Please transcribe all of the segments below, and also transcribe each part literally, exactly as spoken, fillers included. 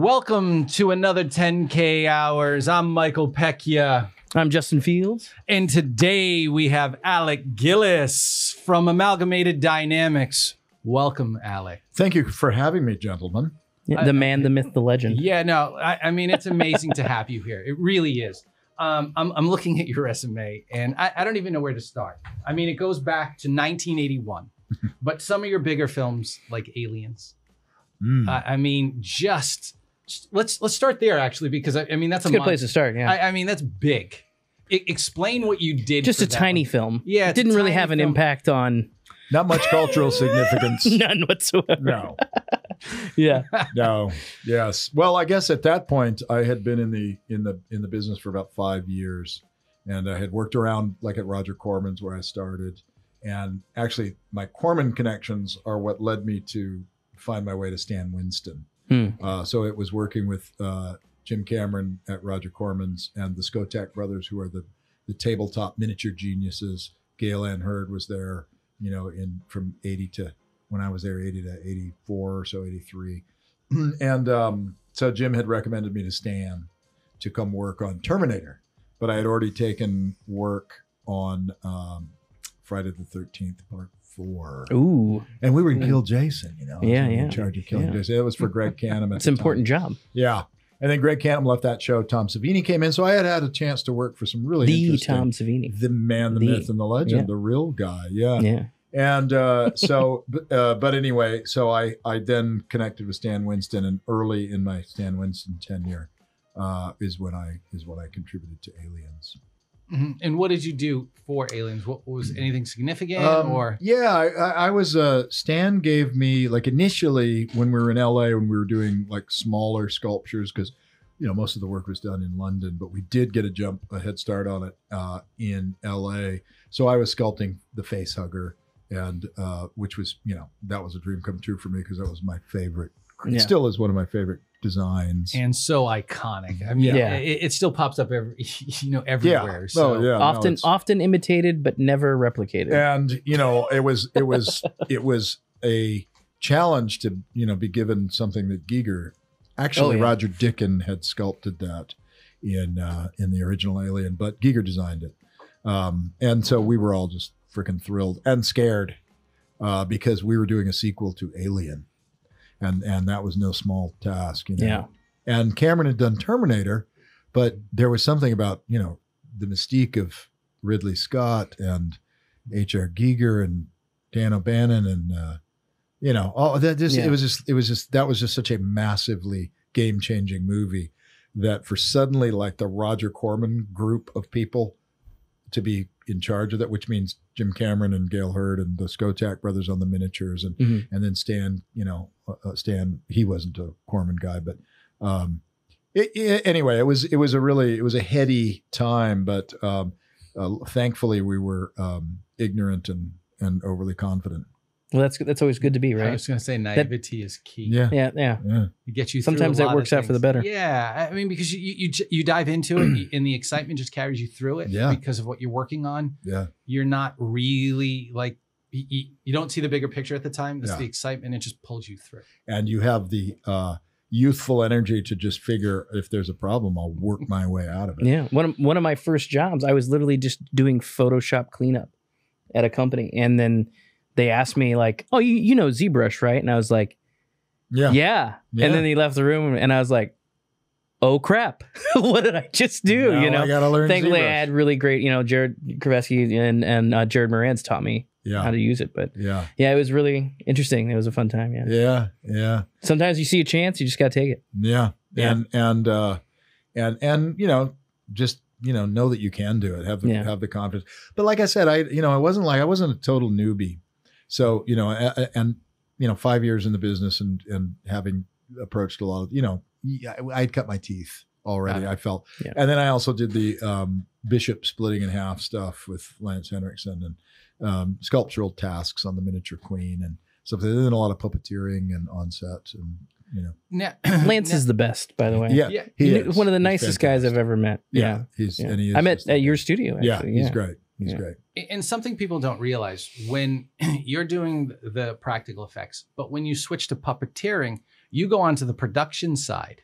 Welcome to another ten K Hours. I'm Michael Pecchia. I'm Justin Fields. And today we have Alec Gillis from Amalgamated Dynamics. Welcome, Alec. Thank you for having me, gentlemen. Yeah, the man, the myth, the legend. Yeah, no, I, I mean, it's amazing to have you here. It really is. Um, I'm, I'm looking at your resume and I, I don't even know where to start. I mean, it goes back to nineteen eighty-one, but some of your bigger films like Aliens. Mm. Uh, I mean, just, just let's let's start there, actually, because I, I mean, that's it's a good place to start. Yeah, I, I mean, that's big. I, explain what you did. Just for a that tiny one. Film. Yeah, it didn't really have an film. Impact on. Not much cultural significance. None whatsoever. No. Yeah. No. Yes. Well, I guess at that point I had been in the in the in the business for about five years, and I had worked around like at Roger Corman's where I started, and actually my Corman connections are what led me to find my way to Stan Winston. Hmm. Uh, so it was working with uh, Jim Cameron at Roger Corman's and the Skotak brothers, who are the the tabletop miniature geniuses. Gale Ann Hurd was there. You know, in from eighty to when I was there, eighty to eighty-four or so, eighty-three. And um, so Jim had recommended me to Stan to come work on Terminator, but I had already taken work on um, Friday the thirteenth, part four. Ooh. And we were in Kill Jason, you know. Yeah, yeah. In charge of Killing yeah. Jason. It was for Greg Cannom. It's an important job. Yeah. And then Greg Cannom left that show. Tom Savini came in. So I had had a chance to work for some really the interesting- The Tom Savini. The man, the, the myth, and the legend. Yeah. The real guy. Yeah. Yeah. And uh, so, uh, but anyway, so I, I then connected with Stan Winston, and early in my Stan Winston tenure uh, is when I is when I contributed to Aliens. Mm-hmm. And what did you do for Aliens? What was anything significant um, or? Yeah, I, I was, uh, Stan gave me, like initially when we were in L A, when we were doing like smaller sculptures, because, you know, most of the work was done in London, but we did get a jump, a head start on it uh, in L A. So I was sculpting the face hugger and, uh, which was, you know, that was a dream come true for me because that was my favorite. Yeah. It still is one of my favorite designs and so iconic. I mean, yeah, yeah. It, it still pops up every, you know, everywhere. Yeah. So oh, yeah. often, no, often imitated but never replicated. And you know, it was, it was, it was a challenge to you know be given something that Giger, actually oh, yeah. Roger Dickin had sculpted that in uh, in the original Alien, but Giger designed it, um, and so we were all just freaking thrilled and scared uh, because we were doing a sequel to Alien. And and that was no small task, you know. Yeah. And Cameron had done Terminator, but there was something about, you know, the mystique of Ridley Scott and H R. Giger and Dan O'Bannon and uh, you know, all that just yeah. it was just it was just that was just such a massively game-changing movie that for suddenly like the Roger Corman group of people to be in charge of that, which means Jim Cameron and Gale Hurd and the Skotak brothers on the miniatures, and mm-hmm. and then Stan, you know, uh, Stan, he wasn't a Corman guy, but um, it, it, anyway, it was it was a really it was a heady time, but um, uh, thankfully we were um, ignorant and and overly confident. Well, that's that's always good to be, right? I was going to say naivety that, is key. Yeah, yeah, yeah. yeah. It gets you. Sometimes that works out for the better. Yeah, I mean, because you you you dive into it, and the excitement just carries you through it. Yeah. Because of what you're working on. Yeah. You're not really like you, you don't see the bigger picture at the time. It's yeah. the excitement; it just pulls you through. And you have the uh, youthful energy to just figure if there's a problem, I'll work my way out of it. Yeah. One of, one of my first jobs, I was literally just doing Photoshop cleanup at a company, and then. They asked me like, oh, you, you know ZBrush, right? And I was like, yeah. yeah. Yeah. And then he left the room and I was like, oh, crap. What did I just do? Now you know, I gotta learn thankfully ZBrush. I had really great, you know, Jared Kravetsky and, and uh, Jared Moran's taught me yeah. how to use it. But yeah. yeah, it was really interesting. It was a fun time. Yeah. Yeah. Yeah. Sometimes you see a chance, you just got to take it. Yeah. yeah. And, and, uh, and, and, you know, just, you know, know that you can do it. Have the, yeah. have the confidence. But like I said, I, you know, I wasn't like, I wasn't a total newbie. So, you know, and, you know, five years in the business and, and having approached a lot of, you know, I had cut my teeth already, I felt. Yeah. And then I also did the um, Bishop splitting in half stuff with Lance Henriksen and um, sculptural tasks on the miniature queen and stuff. And then a lot of puppeteering and on set and, you know. Now, Lance now, is the best, by the way. Yeah, yeah. He is. One of the nicest guys I've ever met. Yeah. yeah. He's, yeah. And he is I met at your studio, actually. Yeah, he's yeah. great. He's yeah. great. And something people don't realize when you're doing the practical effects, but when you switch to puppeteering, you go onto the production side.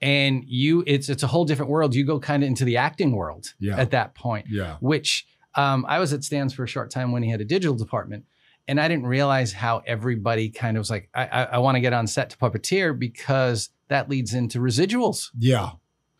and you it's it's a whole different world. You go kind of into the acting world yeah. at that point, yeah. which um, I was at Stan's for a short time when he had a digital department. And I didn't realize how everybody kind of was like, I, I, I want to get on set to puppeteer because that leads into residuals. Yeah.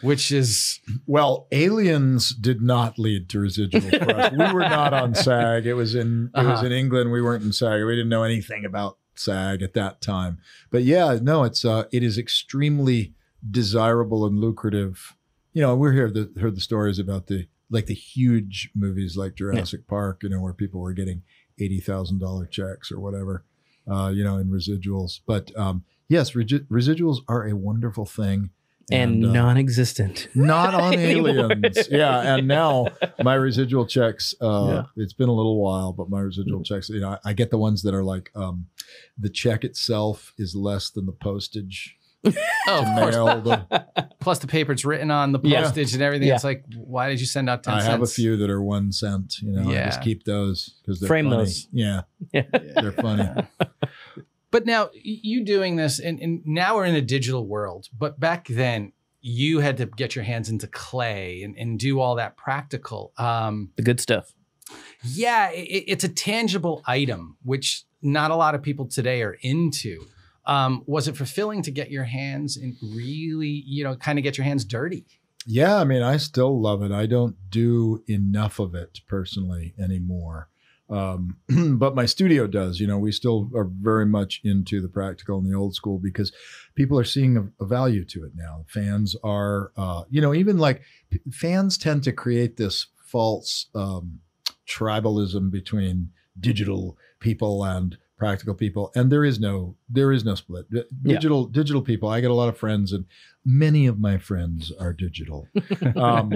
Which is... Well, Aliens did not lead to residuals for us. We were not on SAG. It was in it uh-huh. was in England. We weren't in SAG. We didn't know anything about SAG at that time. But yeah, no, it's uh, it is extremely desirable and lucrative. You know, we heard the, heard the stories about the like the huge movies like Jurassic yeah. Park, you know, where people were getting eighty thousand dollar checks or whatever, uh, you know, in residuals. But um, yes, residuals are a wonderful thing. And, and uh, non-existent. Not on Aliens. Yeah. And now my residual checks, uh, yeah. it's been a little while, but my residual mm-hmm. checks, you know, I, I get the ones that are like um, the check itself is less than the postage. Oh, of course. The, plus the paper it's written on, the postage yeah. and everything. Yeah. It's like, why did you send out ten I cents? I have a few that are one cent. You know, yeah. I just keep those because they're Frame funny. Those. Yeah. yeah. They're funny. Yeah. But now you doing this, and, and now we're in a digital world. But back then, you had to get your hands into clay and, and do all that practical. Um, the good stuff. Yeah. It, it's a tangible item, which not a lot of people today are into. Um, was it fulfilling to get your hands and really, you know, kind of get your hands dirty? Yeah, I mean, I still love it. I don't do enough of it personally anymore. Um, but my studio does, you know, we still are very much into the practical and the old school because people are seeing a, a value to it now. Fans are, uh, you know, even like fans tend to create this false um, tribalism between digital people and practical people, and there is no there is no split. Digital yeah. digital people. I get a lot of friends, and many of my friends are digital. um,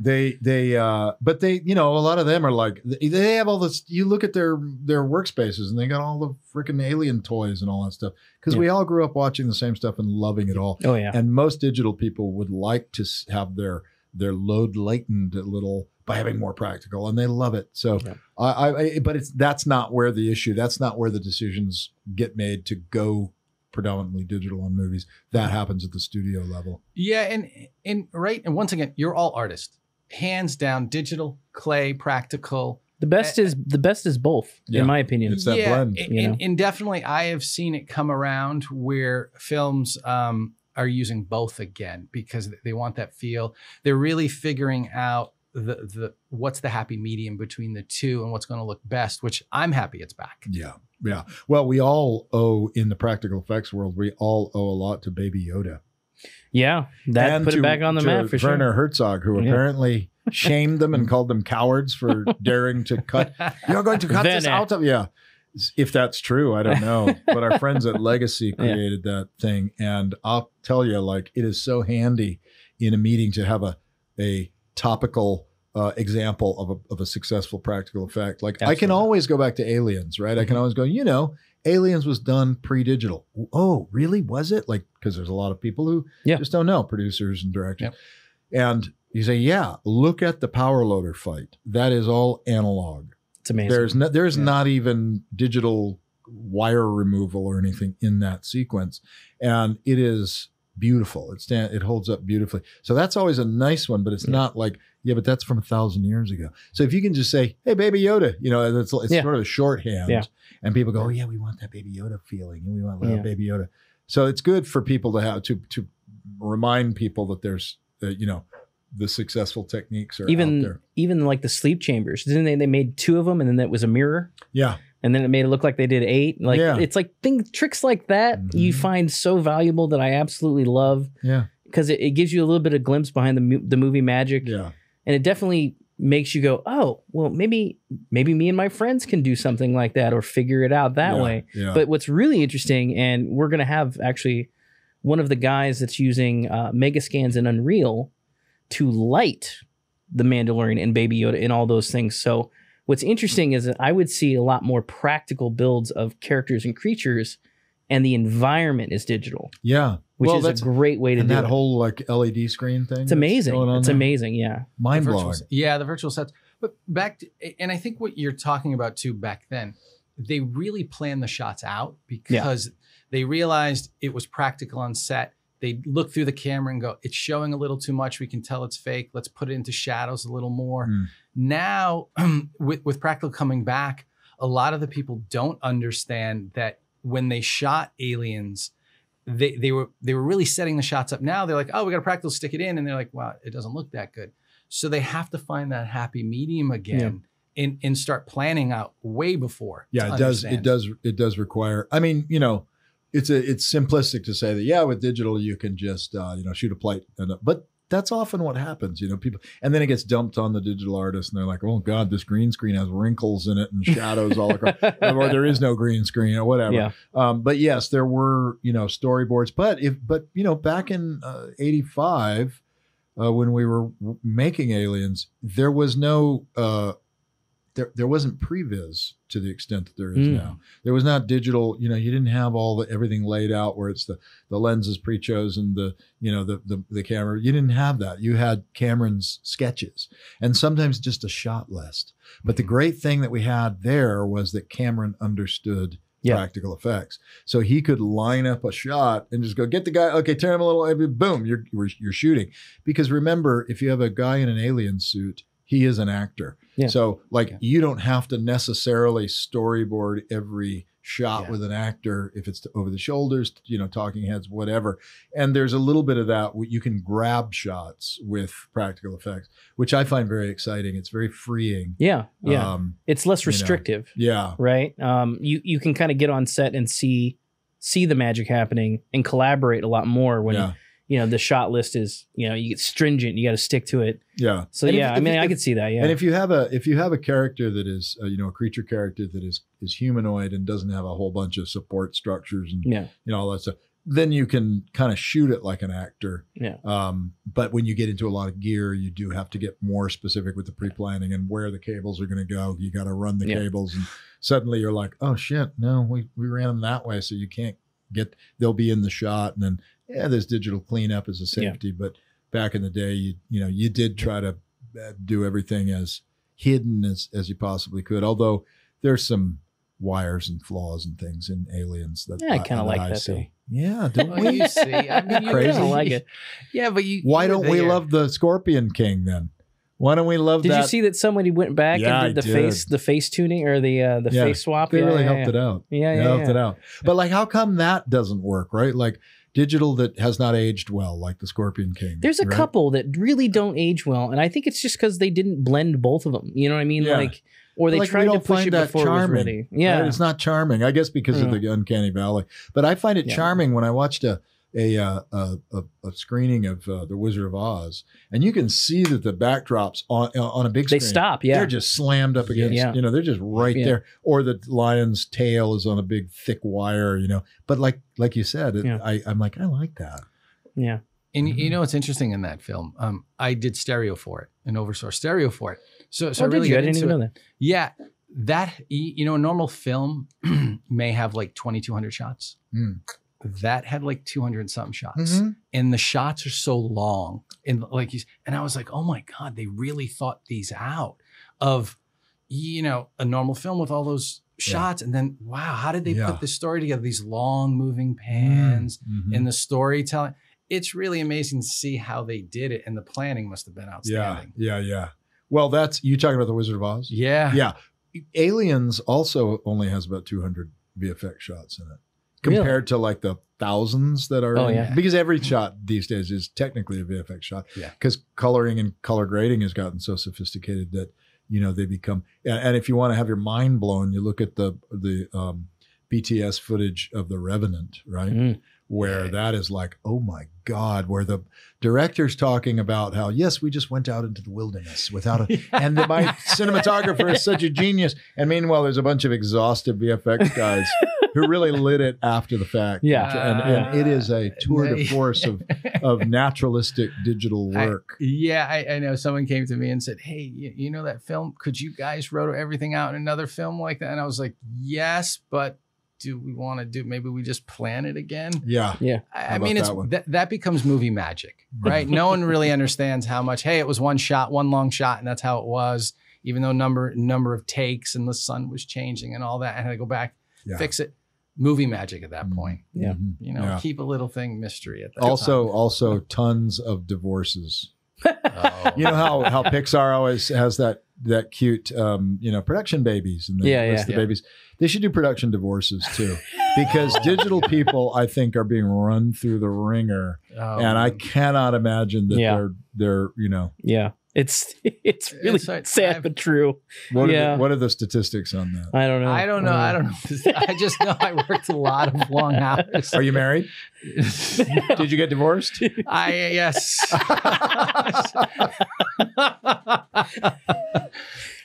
they they uh, but they you know a lot of them are like they have all this. You look at their their workspaces, and they got all the freaking alien toys and all that stuff because yeah. we all grew up watching the same stuff and loving it all. Oh yeah. And most digital people would like to have their their load lightened a little by having more practical, and they love it. So yeah. I, I, but it's, that's not where the issue, that's not where the decisions get made to go predominantly digital on movies. That happens at the studio level. Yeah. And, and right. And once again, you're all artists, hands down, digital, clay, practical. The best uh, is the best is both yeah. in my opinion. It's that yeah, blend. And, you know? And definitely I have seen it come around where films, um, are using both again because they want that feel. They're really figuring out the the what's the happy medium between the two and what's going to look best, which I'm happy it's back. Yeah. Yeah. Well, we all owe in the practical effects world, we all owe a lot to Baby Yoda. Yeah. That and put to, it back on the map for Werner sure. Werner Herzog, who yeah. apparently shamed them and called them cowards for daring to cut. You're going to cut Vene. This out of yeah. If that's true, I don't know. But our friends at Legacy created yeah. that thing. And I'll tell you, like, it is so handy in a meeting to have a, a topical uh, example of a, of a successful practical effect. Like, absolutely. I can always go back to Aliens, right? Mm-hmm. I can always go, you know, Aliens was done pre-digital. Oh, really? Was it? Like, because there's a lot of people who yeah. just don't know, producers and directors. Yeah. And you say, yeah, look at the power loader fight. That is all analog. It's amazing. There's no, there's yeah. not even digital wire removal or anything in that sequence. And it is beautiful. It stand, it holds up beautifully. So that's always a nice one, but it's yeah. not like, yeah, but that's from a thousand years ago. So if you can just say, hey, Baby Yoda, you know, it's, it's yeah. sort of a shorthand yeah. and people go, oh yeah, we want that Baby Yoda feeling and we want that yeah. Baby Yoda. So it's good for people to have to, to remind people that there's, uh, you know, the successful techniques are even out there. Even like the sleep chambers. Didn't they? They made two of them, and then that was a mirror. Yeah, and then it made it look like they did eight. Like yeah. it's like things, tricks like that mm-hmm. you find so valuable that I absolutely love. Yeah, because it, it gives you a little bit of glimpse behind the the movie magic. Yeah, and it definitely makes you go, oh, well, maybe maybe me and my friends can do something like that or figure it out that yeah. way. Yeah. But what's really interesting, and we're gonna have actually one of the guys that's using uh, Megascans in Unreal to light the Mandalorian and Baby Yoda and all those things. So what's interesting is that I would see a lot more practical builds of characters and creatures, and the environment is digital. Yeah. Which well, is that's, a great way to and do that it. That whole like L E D screen thing. It's amazing. It's there. Amazing. Yeah. Mind blowing. Yeah. The virtual sets. But back to, and I think what you're talking about too back then, they really planned the shots out because yeah. they realized it was practical on set. they look through the camera and go, it's showing a little too much. We can tell it's fake. Let's put it into shadows a little more. Mm. Now with, with practical coming back, a lot of the people don't understand that when they shot Aliens, they, they were they were really setting the shots up. Now they're like, oh, we got to practical stick it in. And they're like, wow, it doesn't look that good. So they have to find that happy medium again. Yeah. and, and start planning out way before. Yeah, it does. It does. It does require, I mean, you know, it's a, it's simplistic to say that, yeah, with digital, you can just, uh, you know, shoot a plate. And, but that's often what happens, you know, people, and then it gets dumped on the digital artist and they're like, oh God, this green screen has wrinkles in it and shadows all across, or there is no green screen or whatever. Yeah. Um, but yes, there were, you know, storyboards, but if, but you know, back in uh, eighty-five, uh, when we were making Aliens, there was no, uh, There, there wasn't previs to the extent that there is mm. now. There was not digital, you know, you didn't have all the, everything laid out where it's the, the lens is pre-chosen, the, you know, the, the, the camera, you didn't have that. You had Cameron's sketches and sometimes just a shot list. But the great thing that we had there was that Cameron understood yeah. practical effects. So he could line up a shot and just go, get the guy, okay, turn him a little, boom, you're, you're shooting. Because remember, if you have a guy in an alien suit, he is an actor. Yeah. So like yeah. you don't have to necessarily storyboard every shot yeah. with an actor if it's over the shoulders, you know, talking heads, whatever. And there's a little bit of that. You can grab shots with practical effects, which I find very exciting. It's very freeing. Yeah. Yeah. Um, it's less restrictive. You know. Yeah. Right. Um, you, you can kind of get on set and see, see the magic happening and collaborate a lot more when yeah. you know, the shot list is, you know, you get stringent, you got to stick to it. Yeah. So, and yeah, if, if, I mean, if, I could see that. Yeah. And if you have a, if you have a character that is, uh, you know, a creature character that is, is humanoid and doesn't have a whole bunch of support structures and, yeah. you know, all that stuff, then you can kind of shoot it like an actor. Yeah. Um, but when you get into a lot of gear, you do have to get more specific with the pre-planning and where the cables are going to go. You got to run the yeah. cables and suddenly you're like, oh shit, no, we, we ran them that way. So you can't get, they'll be in the shot. And then, yeah, there's digital cleanup as a safety, yeah. but back in the day, you you know, you did try to do everything as hidden as, as you possibly could. Although there's some wires and flaws and things in Aliens that yeah, I kind of like I that. See. Yeah, don't well, we? You see, I mean, you crazy. Like it. Yeah, but you. Why don't we love the Scorpion King then? Why don't we love did that? Did you see that somebody went back yeah, and did the did. face the face tuning or the uh, the yeah, face swap? They yeah, really yeah, helped yeah. it out. Yeah, yeah, they helped yeah. it out. But like, how come that doesn't work? Right, like. Digital that has not aged well, like the Scorpion King. There's a right? couple that really don't age well, and I think it's just because they didn't blend both of them. You know what I mean? Yeah. Like, or they like tried to push it before charming, it was ready. Yeah, right? It's not charming. I guess because yeah. of the uncanny valley. But I find it yeah. charming when I watched a a uh, a, a, a screening of uh, the Wizard of Oz, and you can see that the backdrops on uh, on a big screen. They stop. Yeah, they're just slammed up against. Yeah. You know, they're just right yeah. there. Or the lion's tail is on a big thick wire. You know, but like. Like you said, it, yeah. I, I'm like, I like that. Yeah. And mm-hmm. you know, it's interesting in that film, um, I did stereo for it and oversourced stereo for it. So, so oh, I really did you? I didn't even it. know that. Yeah. That, you know, a normal film may have like twenty-two hundred shots. Mm. That had like two hundred and something shots. Mm-hmm. And the shots are so long. And like, and I was like, oh my God, they really thought these out of, you know, a normal film with all those shots yeah. and then wow, how did they yeah. put this story together, these long moving pans mm-hmm. and the storytelling? It's really amazing to see how they did it, and the planning must have been outstanding. Yeah, yeah, yeah. Well, that's you talking about the Wizard of Oz. Yeah, yeah. Aliens also only has about two hundred V F X shots in it compared really? to like the thousands that are oh, in, yeah. because every shot these days is technically a V F X shot yeah because coloring and color grading has gotten so sophisticated that you know, they become, and if you want to have your mind blown, you look at the the um, B T S footage of The Revenant, right? Mm. Where that is like, oh my God, where the director's talking about how, yes, we just went out into the wilderness without a, and my cinematographer is such a genius. And meanwhile, there's a bunch of exhausted V F X guys who really lit it after the fact. Yeah. And, and it is a tour de force of, of naturalistic digital work. I, yeah, I, I know. Someone came to me and said, hey, you, you know that film? Could you guys roto everything out in another film like that? And I was like, yes, but do we want to do, maybe we just plan it again? Yeah. Yeah. I, I mean, it's that, th that becomes movie magic, right? No one really understands how much, hey, it was one shot, one long shot, and that's how it was, even though number number of takes and the sun was changing and all that. I had to go back, yeah. fix it. movie magic at that point. Yeah. Mm-hmm. You know, yeah. keep a little thing mystery at that also, time. Also, also tons of divorces. Oh. You know how, how Pixar always has that that cute, um, you know, production babies and the, yeah, yeah, the yeah. babies. They should do production divorces too, because digital people, I think, are being run through the ringer, oh, and I cannot imagine that yeah. they're they're you know yeah it's it's really it's like, sad I've, but true. What yeah. are the, what are the statistics on that? I don't know. I don't know. Uh, I don't know. I just know I worked a lot of long hours. Are you married? Did you get divorced? I yes.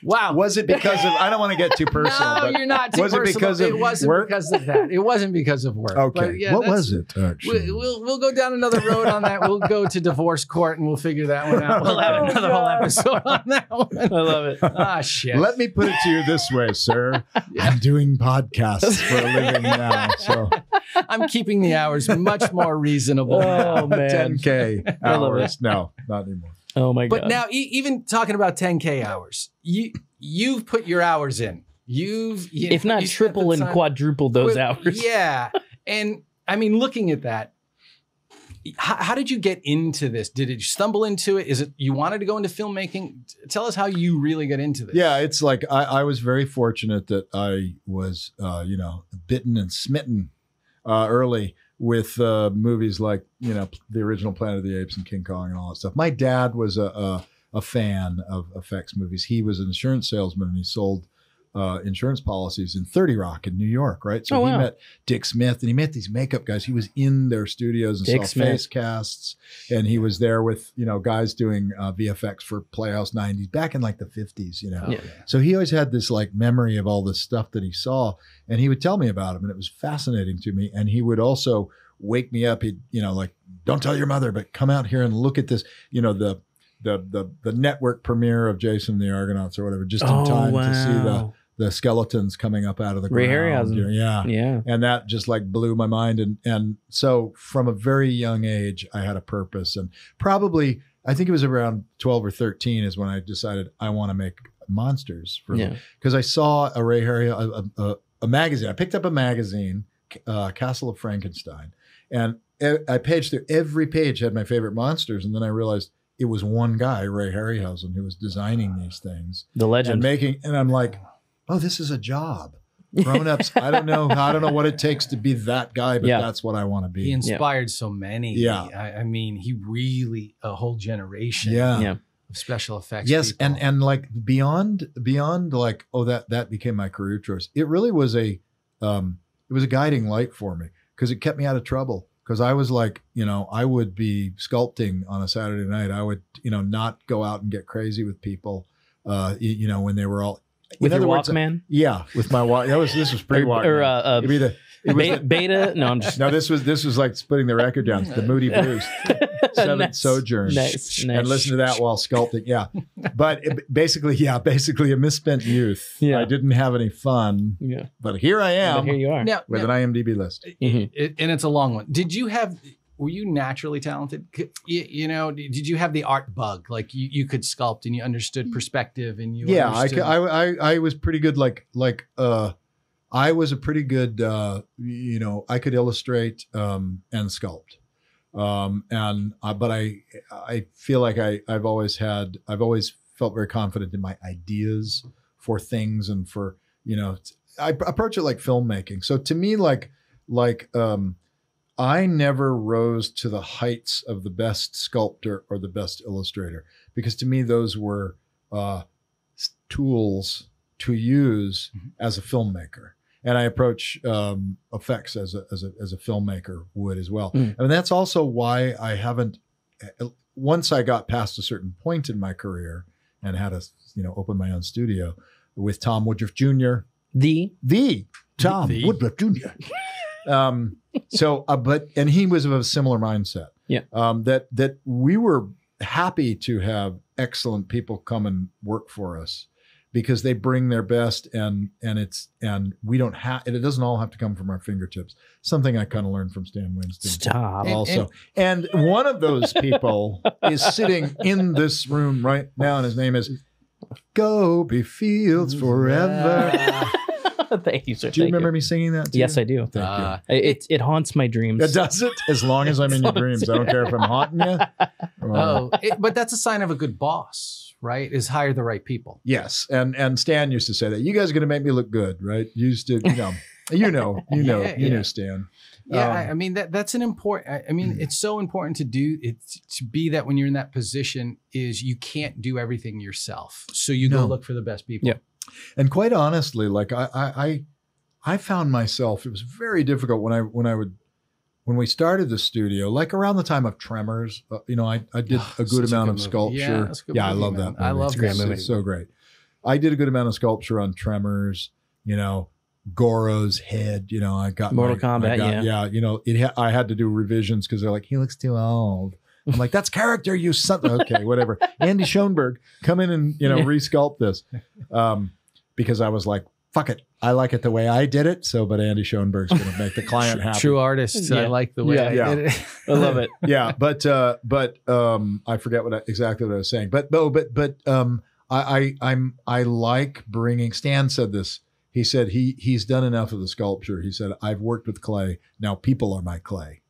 Wow. Was it because of, I don't want to get too personal. No, but you're not too was personal. It, because of it wasn't work? Because of that. It wasn't because of work. Okay. But yeah, what was it? Actually? We'll, we'll go down another road on that. We'll go to divorce court and we'll figure that one out. We'll have another whole episode on that one. I love it. Ah, shit. Let me put it to you this way, sir. Yeah. I'm doing podcasts for a living now. So I'm keeping the hours much more reasonable. Oh, man. ten K hours. No, not anymore. Oh my God. But now e even talking about ten K hours, you you've put your hours in. You've you if know, not you triple and quadruple those well, hours. Yeah. And I mean, looking at that, how, how did you get into this? Did you stumble into it? Is it you wanted to go into filmmaking? Tell us how you really got into this. Yeah, it's like I, I was very fortunate that I was uh, you know, bitten and smitten uh early. With uh, movies like, you know, the original Planet of the Apes and King Kong and all that stuff. My dad was a a, a fan of effects movies. He was an insurance salesman and he sold uh, insurance policies in thirty Rock in New York, right? So oh, wow. he met Dick Smith and he met these makeup guys. He was in their studios and Dick saw Smith. face casts. And he was there with, you know, guys doing uh, V F X for Playhouse nineties back in like the fifties, you know. Yeah. So he always had this like memory of all this stuff that he saw. And he would tell me about him, and it was fascinating to me. And he would also wake me up. He'd, you know, like, don't tell your mother, but come out here and look at this, you know, the the the, the network premiere of Jason and the Argonauts or whatever, just in oh, time wow. to see the the skeletons coming up out of the Ray ground. Harryhausen. Yeah, yeah. And that just like blew my mind. And and so from a very young age, I had a purpose. And probably, I think it was around twelve or thirteen is when I decided I want to make monsters for yeah. because I saw a Ray Harryhausen. A, a, A magazine. I picked up a magazine, uh, Castle of Frankenstein, and e I paged through every page, had my favorite monsters, and then I realized it was one guy, Ray Harryhausen, who was designing these things, the legend, and making. And I'm like, oh, this is a job. Grown-ups, I don't know, I don't know what it takes to be that guy, but yeah. that's what I want to be. He inspired yeah. so many. Yeah, I, I mean, he really a whole generation. Yeah. yeah. Special effects. Yes, people. and and like beyond beyond like oh that that became my career choice. It really was a um, it was a guiding light for me because it kept me out of trouble. Because I was like, you know, I would be sculpting on a Saturday night. I would you know not go out and get crazy with people. Uh, you, you know when they were all with your Walkman. Yeah, with my walk. That was this was pre Walkman. Or, or uh, uh, It'd be the, it was beta, the, beta. No, I'm just no. This was this was like splitting the record down. The Moody Blues. Seventh nice, Sojourn nice, and nice. Listen to that while sculpting. Yeah. But it, basically, yeah, basically a misspent youth. Yeah. I didn't have any fun. Yeah. But here I am. But here you are. Now, with now, an IMDb list. Mm-hmm. it, and it's a long one. Did you have, were you naturally talented? You, you know, did you have the art bug? Like you, you could sculpt and you understood perspective and you Yeah, I, I, I was pretty good. Like, like uh, I was a pretty good, uh, you know, I could illustrate um, and sculpt. Um, and, uh, but I, I feel like I, I've always had, I've always felt very confident in my ideas for things and for, you know, I approach it like filmmaking. So to me, like, like, um, I never rose to the heights of the best sculptor or the best illustrator, because to me, those were, uh, tools to use mm-hmm. as a filmmaker. And I approach um, effects as a, as a as a filmmaker would as well. Mm. And that's also why I haven't. Once I got past a certain point in my career and had a you know open my own studio with Tom Woodruff Junior The the Tom the. Woodruff Junior um, so, uh, but and he was of a similar mindset. Yeah. Um, that that we were happy to have excellent people come and work for us. Because they bring their best, and and it's and we don't have it. It doesn't all have to come from our fingertips. Something I kind of learned from Stan Winston. Stop. Also, and, and, and one of those people is sitting in this room right now, and his name is Gobi Fields Forever. Yeah. Thank you, sir. Do you Thank remember you. me singing that? Too? Yes, I do. Thank uh, you. It it haunts my dreams. It does it as long as I'm in your dreams. I don't care if I'm haunting you. Or... Oh, it, but that's a sign of a good boss, right? Is hire the right people. Yes, and and Stan used to say that. You guys are going to make me look good, right? Used to, you know, you know, you know, yeah, you yeah. know, Stan. Yeah, um, I, I mean that that's an important. I mean, it's so important to do it to be that when you're in that position is you can't do everything yourself, so you no. go look for the best people. Yeah. And quite honestly, like I, I, I found myself, it was very difficult when I, when I would, when we started the studio, like around the time of Tremors, uh, you know, I, I did oh, a good amount a good of sculpture. Yeah, yeah I love man. that. Movie. I love that movie. It's so great. I did a good amount of sculpture on Tremors, you know, Goro's head, you know, I got Mortal my, Kombat. I got, yeah. yeah. You know, it ha I had to do revisions because they're like, he looks too old. I'm like, that's character, you son. Okay, whatever. Andy Schoenberg, come in and, you know, yeah. resculpt this. Um, because I was like, fuck it. I like it the way I did it. So, but Andy Schoenberg's going to make the client happy. True artist. Yeah. I like the way yeah, I yeah. did it. I love it. Yeah. But, uh, but, um, I forget what I, exactly what I was saying, but, no, but, but, um, I, I, I'm, I like bringing, Stan said this. He said, he, he's done enough of the sculpture. He said, I've worked with clay. Now people are my clay.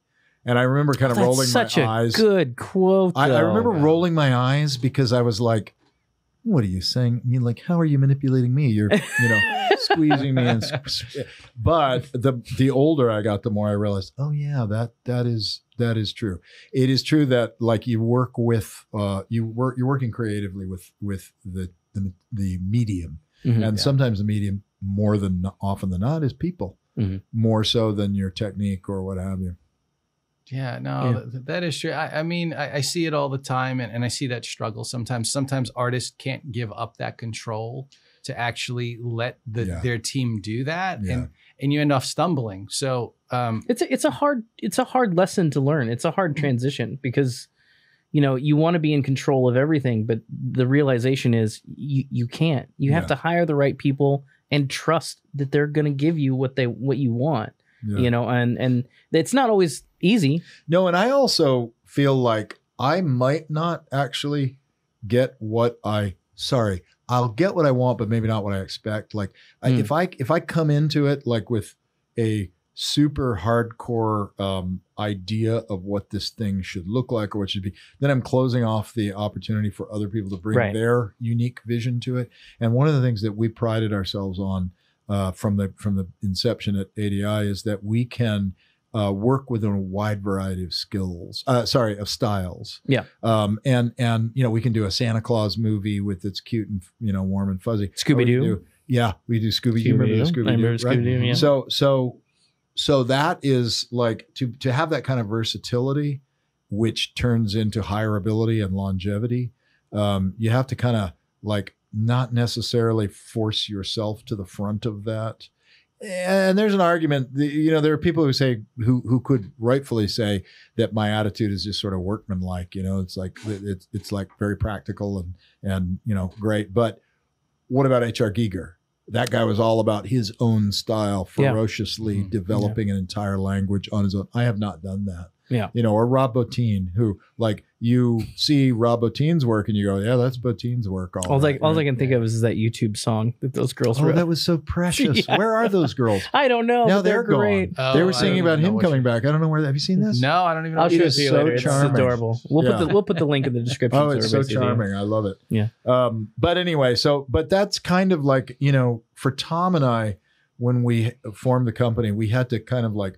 And I remember kind of That's rolling such my a eyes. Good quote. I, I remember yeah. rolling my eyes because I was like, "What are you saying? I mean, like, how are you manipulating me? You're, you know, squeezing me." And but the the older I got, the more I realized, oh yeah, that that is that is true. It is true that like you work with, uh, you work you're working creatively with with the the, the medium, mm-hmm, and yeah. sometimes the medium more than often than not is people, mm-hmm. more so than your technique or what have you. Yeah, no, yeah. Th that is true. I, I mean, I, I see it all the time, and, and I see that struggle sometimes. Sometimes artists can't give up that control to actually let the, yeah. their team do that, yeah. and and you end up stumbling. So um, it's a, it's a hard it's a hard lesson to learn. It's a hard transition because, you know, you want to be in control of everything, but the realization is you you can't. You have yeah. to hire the right people and trust that they're going to give you what they what you want. Yeah. You know, and and it's not always easy. No, and I also feel like I might not actually get what I, sorry, I'll get what I want, but maybe not what I expect. Like mm. I, if I, if I come into it, like with a super hardcore um, idea of what this thing should look like or what should be, then I'm closing off the opportunity for other people to bring right. their unique vision to it. And one of the things that we prided ourselves on uh, from the, from the inception at A D I is that we can Uh, work within a wide variety of skills, uh, sorry, of styles. Yeah. Um, and, and, you know, we can do a Santa Claus movie with its cute and, you know, warm and fuzzy. Scooby-Doo. Yeah. We do Scooby-Doo. Remember the Scooby-Doo, right? Scooby-Doo, yeah. So, so, so that is like to, to have that kind of versatility, which turns into hireability and longevity. Um, you have to kind of like not necessarily force yourself to the front of that. And there's an argument, you know, there are people who say, who who could rightfully say that my attitude is just sort of workmanlike, you know, it's like, it's, it's like very practical and, and, you know, great. But what about H R. Giger? That guy was all about his own style, ferociously yeah. developing yeah. an entire language on his own. I have not done that. Yeah. You know, or Rob Bottin, who like you see Rob Bottin's work and you go, yeah, that's Bottin's work. All, all, right, I, all right. I can think of is that YouTube song that those girls oh, wrote. That was so precious. Yeah. Where are those girls? I don't know. Now they're, they're great. Gone. Oh, they were singing about him coming back. I don't know where. Have you seen this? No, I don't even know. I'll show it to you later. It's adorable. We'll yeah. put the we'll put the link in the description. Oh, it's so charming. I love it. Yeah. Um. But anyway, so but that's kind of like, you know, for Tom and I, when we formed the company, we had to kind of like.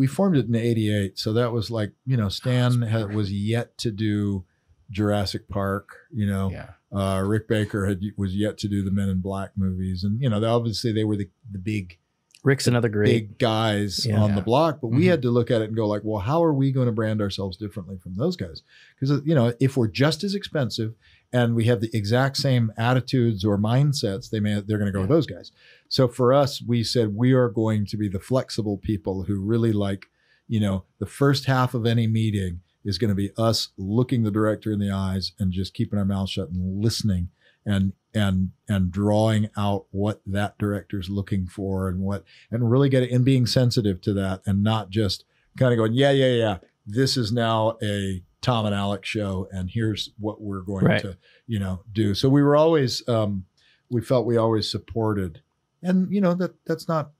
We formed it in eighty-eight, so that was like, you know, Stan had, was yet to do Jurassic Park, you know, yeah. uh, Rick Baker had, was yet to do the Men in Black movies. And, you know, obviously they were the, the big, Rick's the another great big guys yeah. on yeah. the block, but mm-hmm. we had to look at it and go like, well, how are we going to brand ourselves differently from those guys? Because, you know, if we're just as expensive and we have the exact same attitudes or mindsets, they may, they're going to go yeah. with those guys. So for us, we said we are going to be the flexible people who really like, you know, the first half of any meeting is going to be us looking the director in the eyes and just keeping our mouth shut and listening and and and drawing out what that director's looking for and what and really get it and being sensitive to that and not just kind of going, yeah, yeah, yeah, this is now a Tom and Alec show, and here's what we're going right. to, you know, do. So we were always, um, we felt we always supported And, you know, that that's not,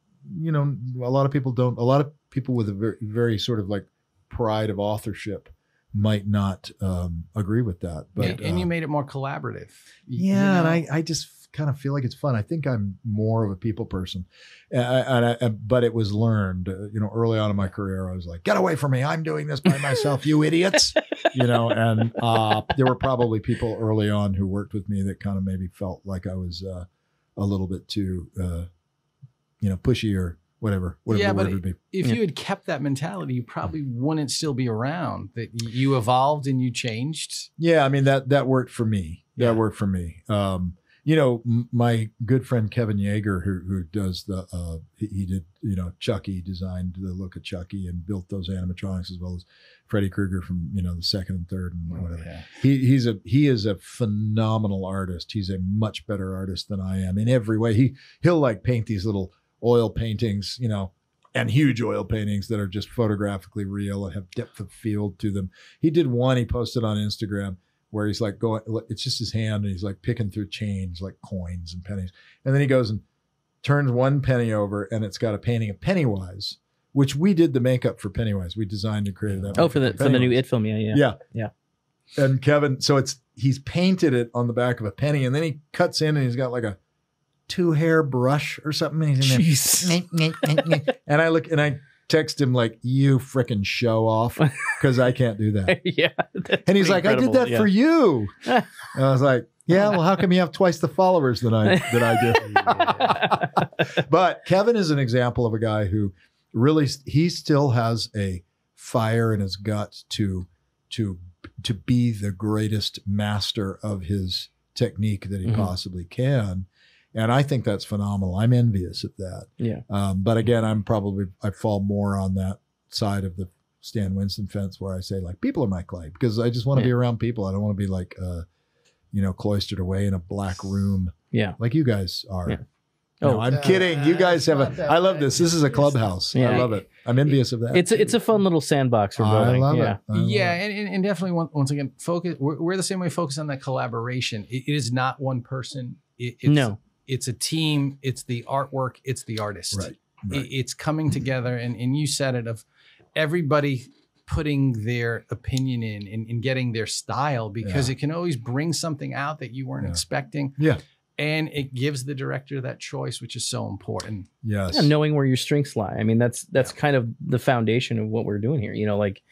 you know, a lot of people don't, a lot of people with a very, very sort of like pride of authorship might not um, agree with that. But And, and um, you made it more collaborative. Yeah. You know? And I, I just kind of feel like it's fun. I think I'm more of a people person, and I, and I, and, but it was learned, uh, you know, early on in my career, I was like, get away from me. I'm doing this by myself, you idiots, you know? And uh, there were probably people early on who worked with me that kind of maybe felt like I was uh, a little bit too, uh, you know, pushy or whatever, whatever yeah, the word would be. If yeah. you had kept that mentality, you probably wouldn't still be around, that you evolved and you changed. Yeah. I mean, that, that worked for me. That yeah. worked for me. Um, You know, my good friend Kevin Yeager, who who does the uh, he, he did you know Chucky, designed the look of Chucky and built those animatronics, as well as Freddy Krueger from you know the second and third and oh, whatever. Yeah. He he's a he is a phenomenal artist. He's a much better artist than I am in every way. He he'll like paint these little oil paintings, you know, and huge oil paintings that are just photographically real and have depth of field to them. He did one he posted on Instagram, where he's like going, it's just his hand, and he's like picking through change, like coins and pennies. And then he goes and turns one penny over, and it's got a painting of Pennywise, which we did the makeup for Pennywise. We designed and created that. Oh, for the, for the new It film. Yeah, yeah. Yeah. Yeah. And Kevin, so it's, he's painted it on the back of a penny, and then he cuts in and he's got like a two hair brush or something. And he's in there. Jeez. And I look and I text him like, you frickin' show off, because I can't do that. Yeah. And he's like, incredible. I did that yeah. for you. And I was like, yeah, well, how come you have twice the followers than I than I do? But Kevin is an example of a guy who really, he still has a fire in his gut to to to be the greatest master of his technique that he mm-hmm. possibly can. And I think that's phenomenal. I'm envious of that. Yeah. Um, but again, I'm probably, I fall more on that side of the Stan Winston fence, where I say like, people are my clay, because I just want to yeah. be around people. I don't want to be like, uh, you know, cloistered away in a black room. Yeah. Like you guys are. Yeah. No, oh, I'm uh, kidding. You guys have a, I love this. This is a clubhouse. Yeah. I love it. I'm envious of that. It's a, it's a fun little sandbox. We're I love yeah. it. I love yeah. It. And, and definitely once again, focus, we're, we're the same way, focus on that collaboration. It, it is not one person. It, it's, no. It's a team. It's the artwork. It's the artist. Right, right. It's coming together. And, and you said it, of everybody putting their opinion in and, and getting their style, because yeah. it can always bring something out that you weren't yeah. expecting. Yeah. And it gives the director that choice, which is so important. Yes. Yeah, knowing where your strengths lie. I mean, that's that's yeah. kind of the foundation of what we're doing here. You know, like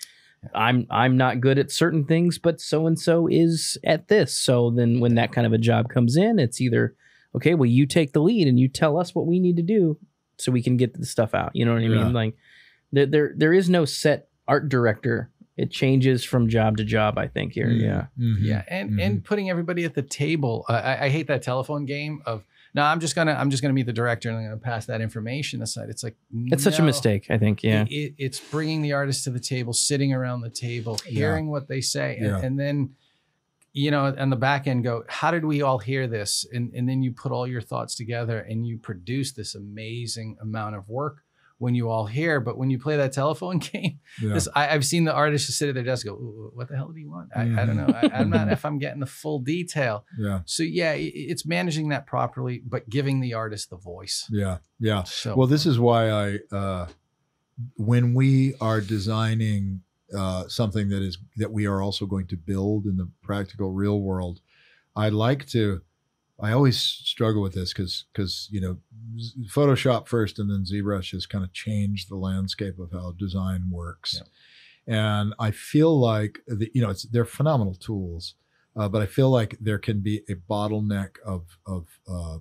yeah. I'm I'm not good at certain things, but so-and-so is at this. So then when that kind of a job comes in, it's either, okay, well, you take the lead and you tell us what we need to do so we can get the stuff out. You know what I mean? Yeah. Like there, there, there is no set art director. It changes from job to job, I think here. Mm-hmm. Yeah. Mm-hmm. Yeah. And, mm-hmm. and putting everybody at the table. Uh, I, I hate that telephone game of, no, I'm just going to, I'm just going to meet the director and I'm going to pass that information aside. It's like, it's no. such a mistake, I think. Yeah. It, it, it's bringing the artist to the table, sitting around the table, hearing yeah. what they say. Yeah. And, and then, you know, on the back end go, how did we all hear this? And, and then you put all your thoughts together and you produce this amazing amount of work when you all hear. But when you play that telephone game, yeah. this, I, I've seen the artists just sit at their desk and go, what the hell do you want? I, mm-hmm. I don't know. I, I'm not if I'm getting the full detail. Yeah. So, yeah, it, it's managing that properly, but giving the artist the voice. Yeah. Yeah. So, well, this is why I uh, when we are designing Uh, something that is that we are also going to build in the practical real world, I like to, I always struggle with this because because you know Photoshop first and then ZBrush has kind of changed the landscape of how design works, yeah. and I feel like the, you know it's they're phenomenal tools, uh, but I feel like there can be a bottleneck of of uh,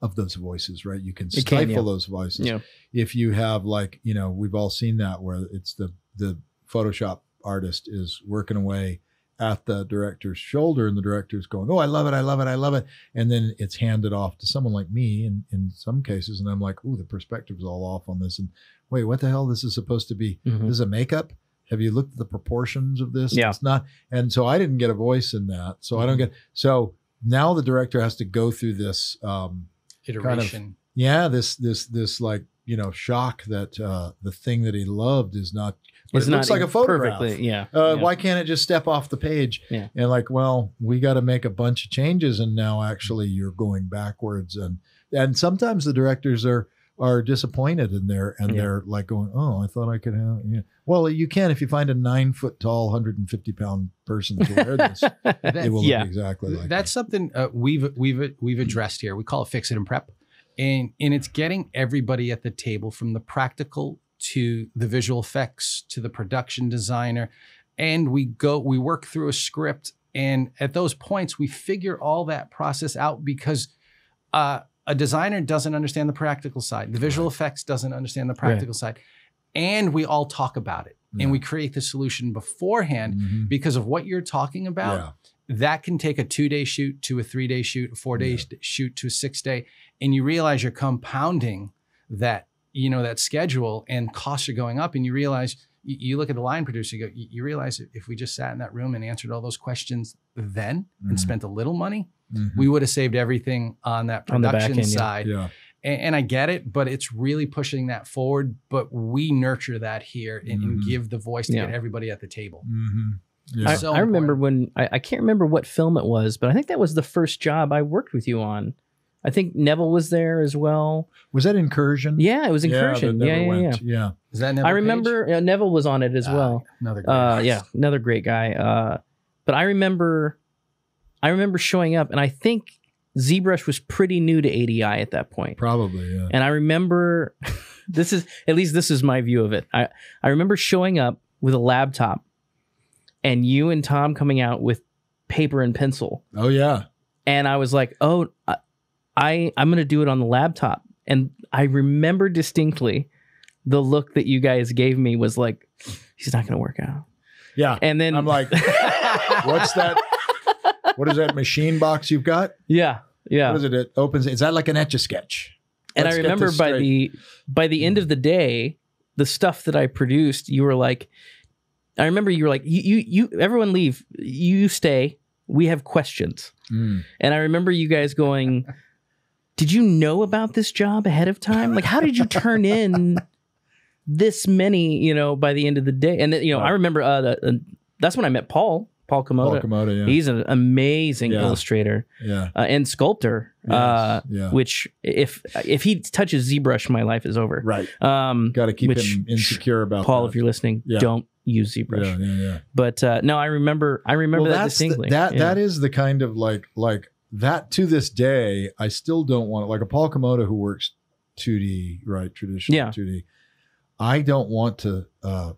of those voices, right? You can it stifle can, yeah. those voices yeah. if you have like you know we've all seen that where it's the the Photoshop artist is working away at the director's shoulder and the director's going, oh, I love it. I love it. I love it. And then it's handed off to someone like me in, in some cases. And I'm like, oh, the perspective's all off on this. And wait, what the hell? This is supposed to be, mm-hmm. this is a makeup. Have you looked at the proportions of this? Yeah. It's not. And so I didn't get a voice in that. So mm-hmm. I don't get, so now the director has to go through this, um, iteration. Kind of, yeah. This, this, this like, you know, shock that, uh, the thing that he loved is not, But it's it looks not like a photograph. Yeah, uh, yeah. Why can't it just step off the page? Yeah. And like, well, we got to make a bunch of changes. And now actually you're going backwards and And sometimes the directors are are disappointed in their and yeah. they're like going, oh, I thought I could have. Yeah. Well, you can if you find a nine foot tall, one hundred fifty pound person to wear this. It will yeah. look exactly like that's that. something uh, we've we've we've addressed here. We call it fix it and prep, and and it's getting everybody at the table from the practical to the visual effects to the production designer, and we go we work through a script, and at those points we figure all that process out because. Uh, A designer doesn't understand the practical side. The visual effects doesn't understand the practical right. side. And we all talk about it. Yeah. And we create the solution beforehand mm-hmm. because of what you're talking about. Yeah. That can take a two-day shoot to a three-day shoot, a four-day yeah. shoot to a six-day. And you realize you're compounding that, you know, that schedule and costs are going up. And you realize, you, you look at the line producer, you go, you realize if we just sat in that room and answered all those questions then mm-hmm. and spent a little money, Mm-hmm. we would have saved everything on that production on end, side. Yeah. Yeah. And, and I get it, but it's really pushing that forward. But we nurture that here and, mm-hmm. and give the voice to yeah. get everybody at the table. Mm-hmm. Yeah. I, so I remember when, I, I can't remember what film it was, but I think that was the first job I worked with you on. I think Neville was there as well. Was that Incursion? Yeah, it was Incursion. Yeah, yeah, yeah, yeah. yeah. Is that Neville I remember Page? Uh, Neville was on it as uh, well. Another great uh, yeah, another great guy. Uh, but I remember... I remember showing up, and I think ZBrush was pretty new to A D I at that point. Probably, yeah. And I remember, this is, at least this is my view of it. I, I remember showing up with a laptop, and you and Tom coming out with paper and pencil. Oh, yeah. And I was like, oh, I, I'm going to do it on the laptop. And I remember distinctly the look that you guys gave me was like, he's not going to work out. Yeah. And then I'm like, what's that? What is that machine box you've got? Yeah, yeah. What is it? It opens. Is that like an Etch-a-Sketch? And I remember by the by the end of the day, the stuff that I produced, you were like, I remember you were like, you you, you everyone leave, you stay. We have questions. Mm. And I remember you guys going, did you know about this job ahead of time? Like, how did you turn in this many? You know, by the end of the day, and you know, I remember uh, the, uh, that's when I met Paul. Paul Komoda. Paul Komoda, yeah. He's an amazing yeah. illustrator yeah. Uh, and sculptor, yes. uh, yeah. which if if he touches ZBrush, my life is over. Right. Um, Got to keep which, him insecure about Paul, that. if you're listening, yeah. don't use ZBrush. Yeah, yeah, yeah. But uh, no, I remember I remember well, that distinctly. The, that, yeah. that is the kind of like, like that to this day, I still don't want it. Like a Paul Komoda who works two D, right, traditional yeah. two D, I don't want to... Uh,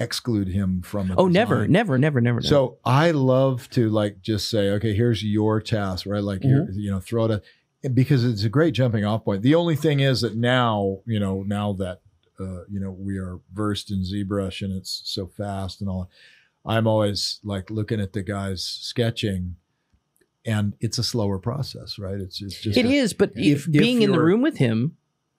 exclude him from oh design. never never never never so never. I love to like just say, okay, here's your task, right? Like mm-hmm. here, you know, throw it at, because it's a great jumping off point. The only thing is that now you know now that uh you know we are versed in ZBrush and it's so fast and all, I'm always like looking at the guys sketching, and it's a slower process, right? It's, it's just it a, is but if, if being if in the room with him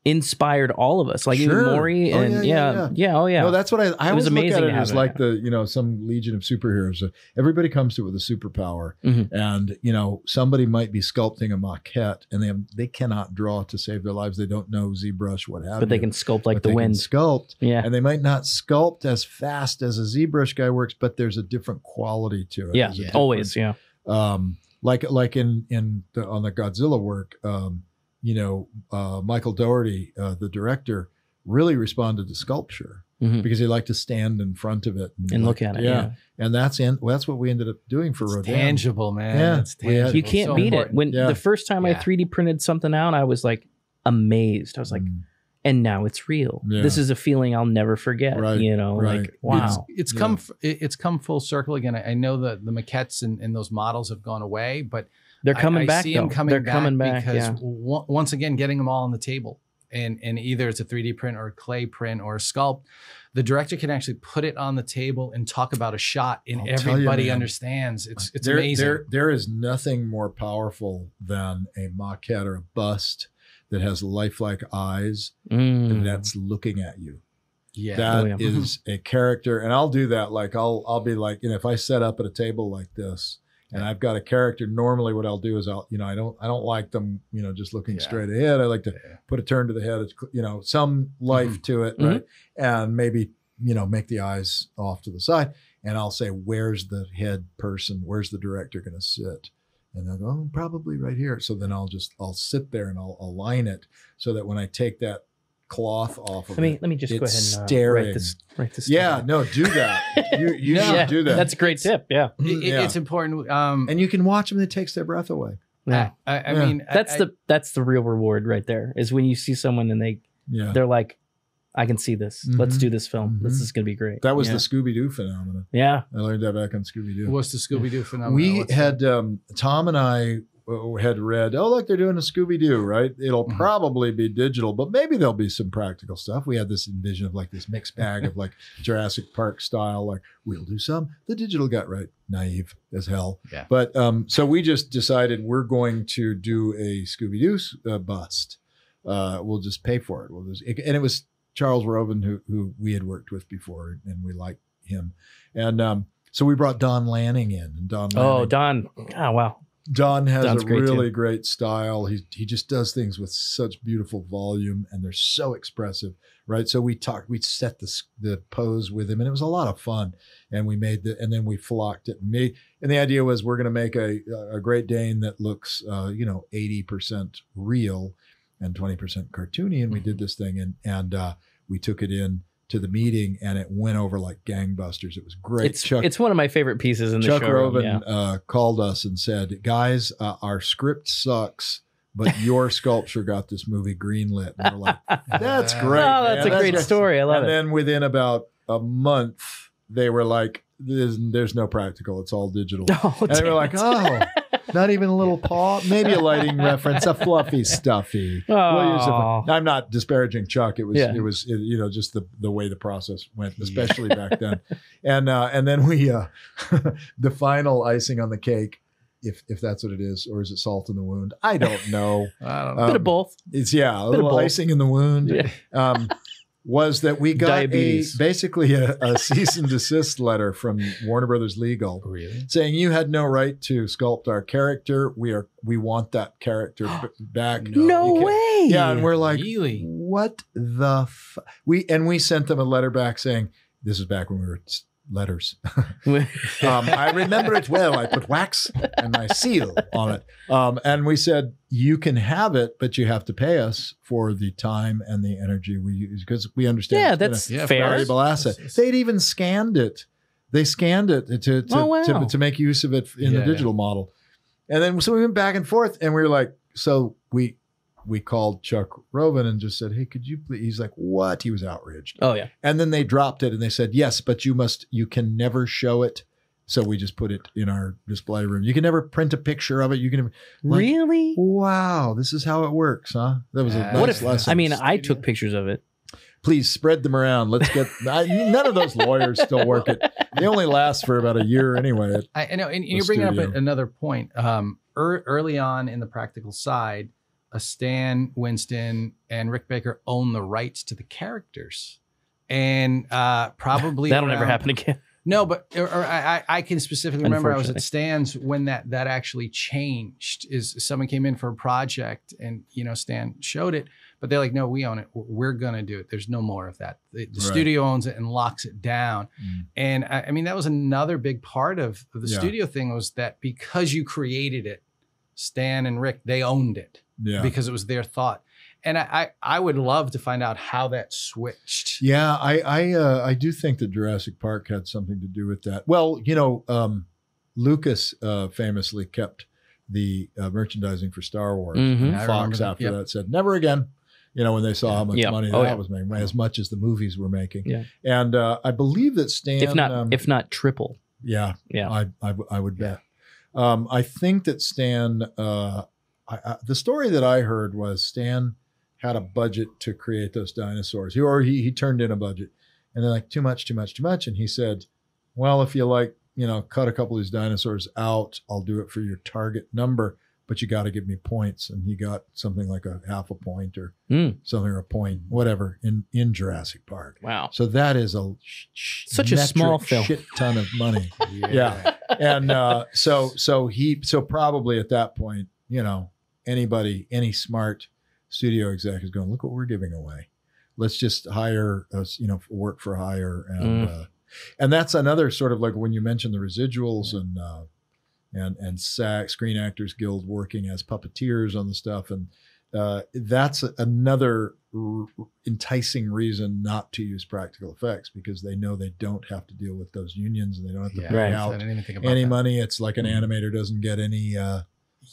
inspired all of us, like sure. even Maury and oh, yeah, yeah, yeah, yeah. yeah, oh yeah. No, that's what I. I it was amazing. Look at it as like the you know some legion of superheroes. Everybody comes to it with a superpower, mm-hmm. and you know somebody might be sculpting a maquette, and they have, they cannot draw to save their lives. They don't know ZBrush, what have But you. they can sculpt like but the they wind. Can sculpt, yeah, and they might not sculpt as fast as a ZBrush guy works, but there's a different quality to it. Yeah, yeah. always, yeah. Um, like like in in the, on the Godzilla work. Um, You know, uh, Michael Dougherty, uh, the director, really responded to sculpture mm-hmm. because he liked to stand in front of it and, and look, look at it. Yeah, yeah. and that's in, well, that's what we ended up doing for it's Rodin. Tangible, man. Yeah, it's tangible. You can't so beat important. it. When yeah. the first time yeah. I three D printed something out, I was like amazed. I was like, mm. and now it's real. Yeah. This is a feeling I'll never forget. Right. You know, right. like wow, it's, it's yeah. come it's come full circle again. I know that the maquettes and, and those models have gone away, but. They're coming I, I back. See them coming They're back coming back because yeah. once again, getting them all on the table, and and either it's a three D print or a clay print or a sculpt, the director can actually put it on the table and talk about a shot, and I'll everybody you, understands. It's it's there, amazing. There, there is nothing more powerful than a maquette or a bust that has lifelike eyes mm. and that's looking at you. Yeah, that oh, yeah. is a character, and I'll do that. Like I'll I'll be like you know if I set up at a table like this. And I've got a character. Normally, what I'll do is I'll, you know, I don't, I don't like them, you know, just looking yeah. straight ahead. I like to yeah. put a turn to the head, you know, some life mm-hmm. to it, mm-hmm. right? And maybe, you know, make the eyes off to the side. And I'll say, where's the head person? Where's the director going to sit? And they'll go, oh, probably right here. So then I'll just, I'll sit there and I'll align it so that when I take that cloth off of let me, it, let me just it's go ahead and uh, staring. Write this, write this yeah, down. No, do that. You, you yeah, should do that. That's a great tip. Yeah. It, it, yeah. It's important. Um, and you can watch them. It takes their breath away. Yeah. I, I, I yeah. mean, that's I, the, that's the real reward right there is when you see someone and they, yeah. they're like, I can see this. Mm-hmm. Let's do this film. Mm-hmm. This is going to be great. That was yeah. the Scooby-Doo phenomenon. Yeah. I learned that back on Scooby-Doo. What's the Scooby-Doo phenomenon? We What's had, um, Tom and I had read, oh, look, they're doing a Scooby-Doo, right? It'll mm-hmm. probably be digital, but maybe there'll be some practical stuff. We had this envision of like this mixed bag of like Jurassic Park style, like we'll do some. The digital got right. Naive as hell. Yeah. But um, so we just decided we're going to do a Scooby-Doo uh, bust. Uh, we'll just pay for it. We'll just, and it was Charles Roven, who, who we had worked with before, and we liked him. And um, so we brought Don Lanning in. And Don Lanning, oh, Don. Oh, wow. Don has Don's a great really too. great style. He, he just does things with such beautiful volume, and they're so expressive, right? So we talked, we set the, the pose with him, and it was a lot of fun. And we made the, and then we flocked it. And, made, and the idea was we're going to make a, a Great Dane that looks, uh, you know, eighty percent real and twenty percent cartoony. And we did this thing, and and uh, we took it in to the meeting, and it went over like gangbusters. It was great. It's, Chuck, it's one of my favorite pieces in the show. Chuck Roven yeah. uh, called us and said, guys, uh, our script sucks, but your sculpture got this movie greenlit. And we're like, that's great. No, that's man. a that's great awesome. story. I love and it. And then within about a month, they were like, there's, there's no practical. It's all digital. Oh, and they were like, oh. Not even a little paw, maybe a lighting reference, a fluffy stuffy. We'll use it. I'm not disparaging Chuck. It was, yeah. it was, it, you know, just the the way the process went, especially yeah. back then. And uh, and then we, uh, the final icing on the cake, if if that's what it is, or is it salt in the wound? I don't know. I don't know. Um, bit of both. It's yeah, a bit little icing in the wound. Yeah. Um, was that we got Diabetes. a basically a, a cease and desist letter from Warner Brothers Legal really? saying you had no right to sculpt our character. We are we want that character back. No, no way. Yeah, and we're like, really? What the f-? We and we sent them a letter back saying, this is back when we were letters. um, I remember it well. I put wax and my seal on it. Um, and we said, you can have it, but you have to pay us for the time and the energy we use because we understand. Yeah, that's a fair. Valuable asset. They'd even scanned it. They scanned it to, to, oh, wow. to, to make use of it in yeah, the digital yeah. model. And then so we went back and forth, and we were like, so we we called Chuck Roven and just said, hey, could you please? He's like, what? He was outraged. Oh, yeah. And then they dropped it and they said, yes, but you must, you can never show it. So we just put it in our display room. You can never print a picture of it. You can like, really? Wow. This is how it works, huh? That was a uh, nice what if, lesson. I mean, I took pictures of it. Please spread them around. Let's get I, none of those lawyers still work it. They only last for about a year anyway. At, I know. And you're bringing studio. up another point. Um, er, early on in the practical side, A Stan Winston and Rick Baker own the rights to the characters, and uh, probably that'll around, never happen again. No, but or, or I, I can specifically remember I was at Stan's when that that actually changed. Is someone came in for a project, and you know Stan showed it, but they're like, no, we own it. We're gonna do it. There's no more of that. The, the right. studio owns it and locks it down. Mm. And I, I mean that was another big part of the yeah. studio thing was that because you created it, Stan and Rick they owned it. Yeah. Because it was their thought. And I, I, I would love to find out how that switched. Yeah, I I, uh, I do think that Jurassic Park had something to do with that. Well, you know, um, Lucas uh, famously kept the uh, merchandising for Star Wars. Mm-hmm. And Fox after yep. that said, never again. You know, when they saw how much yep. money oh, that yeah. was making, as much as the movies were making. Yeah. And uh, I believe that Stan... If not, um, if not triple. Yeah, yeah. I, I, I would bet. Yeah. Um, I think that Stan... Uh, I, I, the story that I heard was Stan had a budget to create those dinosaurs, he, or he, he turned in a budget, and they're like, too much, too much, too much. And he said, well, if you like, you know, cut a couple of these dinosaurs out, I'll do it for your target number, but you got to give me points. And he got something like a half a point or mm. something, or a point, whatever, in, in Jurassic Park. Wow. So that is a such a small film. Shit ton of money. yeah. yeah. And uh, so, so he, so probably at that point, you know, anybody, any smart studio exec is going, look what we're giving away. Let's just hire us, you know, work for hire. And, mm. uh, and that's another sort of like when you mentioned the residuals yeah. and, uh, and and SAG, Screen Actors Guild, working as puppeteers on the stuff. And uh, that's another r- enticing reason not to use practical effects, because they know they don't have to deal with those unions and they don't have to yeah, pay right. out so any that. money. It's like an animator doesn't get any uh,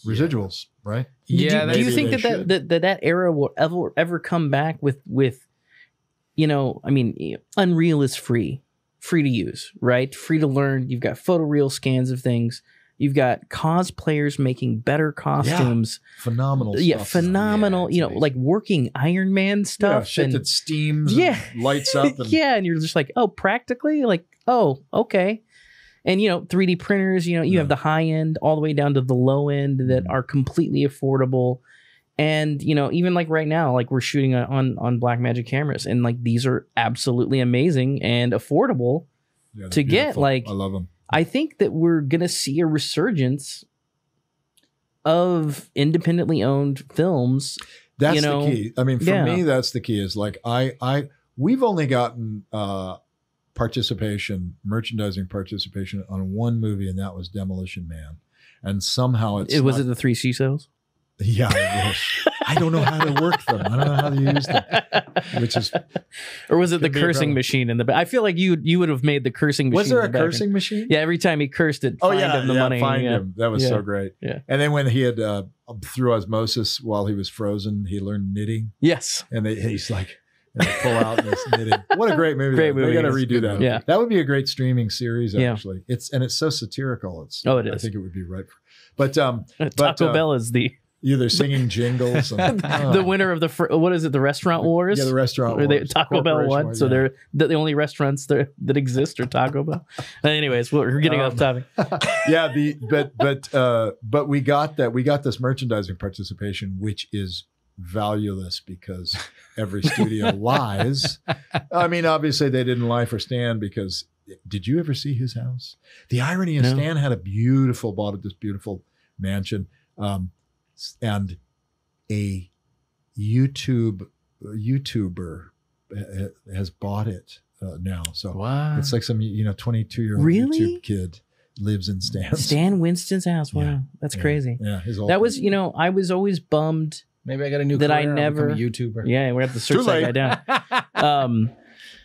residuals, yeah. right? Yeah. Do, do you think that that, that that that era will ever ever come back with with, you know, I mean, Unreal is free, free to use, right? Free to learn. You've got photoreal scans of things. You've got cosplayers making better costumes. Yeah, phenomenal yeah, stuff. Phenomenal, yeah, phenomenal, you know, amazing. Like working Iron Man stuff. Yeah, shit and, that steams yeah. and lights up. And, yeah, and you're just like, oh, practically? Like, oh, okay. And, you know, three D printers, you know, you yeah. have the high end all the way down to the low end that mm-hmm. are completely affordable. And, you know, even like right now, like we're shooting on, on Blackmagic cameras, and like these are absolutely amazing and affordable yeah, to beautiful. get. Like, I love them. I think that we're going to see a resurgence of independently owned films. That's you know? the key. I mean, for yeah. me, that's the key is like I, I, we've only gotten uh, participation, merchandising participation on one movie, and that was Demolition Man. And somehow it's. It was not, it the three C-cells? Yeah, I wish. I don't know how to work them. I don't know how to use them. Which is, or was it the cursing machine in the back? I feel like you you would have made the cursing machine. Was there a cursing machine? Yeah, every time he cursed it, oh, find yeah, him the yeah, money. Find yeah. him. That was yeah. so great. Yeah. And then when he had, uh, through osmosis while he was frozen, he learned knitting. Yes. And they, he's like, and they pull out this knitting. What a great movie. Great movie. They got to redo that. Yeah. That would be a great streaming series, actually. Yeah. It's And it's so satirical. It's, oh, it is. I think it would be right for But um, but, Taco uh, Bell is the yeah. They're singing jingles. And, uh, the winner of the fr- what is it? The restaurant wars. Yeah, the restaurant wars. They, Taco Bell won. So yeah. they're the, the only restaurants that, that exist are Taco Bell. Anyways, we're getting um, off topic. yeah, the but but uh, but we got that we got this merchandising participation, which is valueless because every studio lies. I mean, obviously they didn't lie for Stan because. Did you ever see his house? The irony is no. Stan had a beautiful, bought this beautiful mansion, um, and a YouTube YouTuber has bought it uh, now. So wow. it's like some, you know, twenty-two year old really? YouTube kid lives in Stan's. Stan Winston's house. Wow. Yeah. That's yeah. crazy. Yeah. His old that was, you know, I was always bummed. Maybe I got a new that I never a YouTuber. Yeah. We're going to have to search that guy down. Um,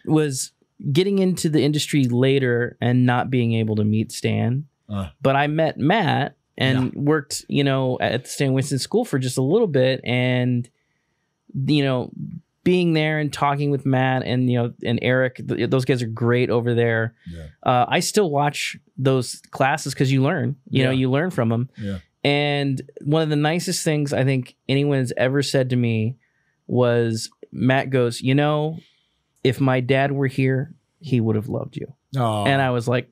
was, getting into the industry later and not being able to meet Stan. Uh, but I met Matt and yeah. worked, you know, at the Stan Winston School for just a little bit. And, you know, being there and talking with Matt and, you know, and Eric, th- those guys are great over there. Yeah. Uh, I still watch those classes because you learn, you yeah. know, you learn from them. Yeah. And one of the nicest things I think anyone has ever said to me was Matt goes, you know, if my dad were here, he would have loved you. Oh. And I was like,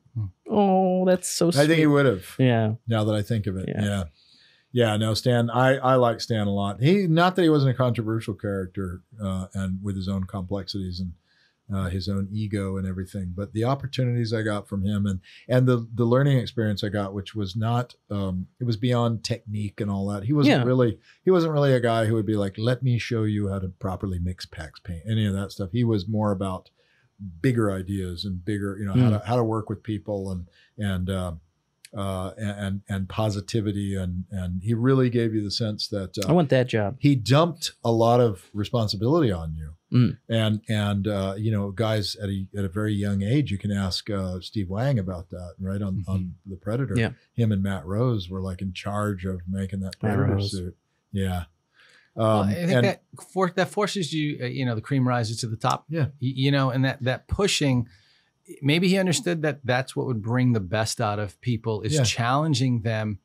oh, that's so sweet. I think he would have. Yeah. Now that I think of it. Yeah. Yeah. yeah no, Stan, I, I like Stan a lot. He, not that he wasn't a controversial character uh, and with his own complexities and uh, his own ego and everything, but the opportunities I got from him and, and the, the learning experience I got, which was not, um, it was beyond technique and all that. He wasn't yeah. really, he wasn't really a guy who would be like, let me show you how to properly mix Pax paint, any of that stuff. He was more about bigger ideas and bigger, you know, mm. how to, how to work with people and, and, uh, uh, and, and positivity. And, and he really gave you the sense that, uh, I want that job. He dumped a lot of responsibility on you. Mm. And, and, uh, you know, guys at a, at a very young age, you can ask, uh, Steve Wang about that, right? On, mm-hmm. on the Predator, yeah. him and Matt Rose were like in charge of making that Predator suit. Yeah. Um, well, I think and, that, for, that forces you, uh, you know, the cream rises to the top, yeah. you, you know, and that, that pushing, maybe he understood that that's what would bring the best out of people is yeah. challenging them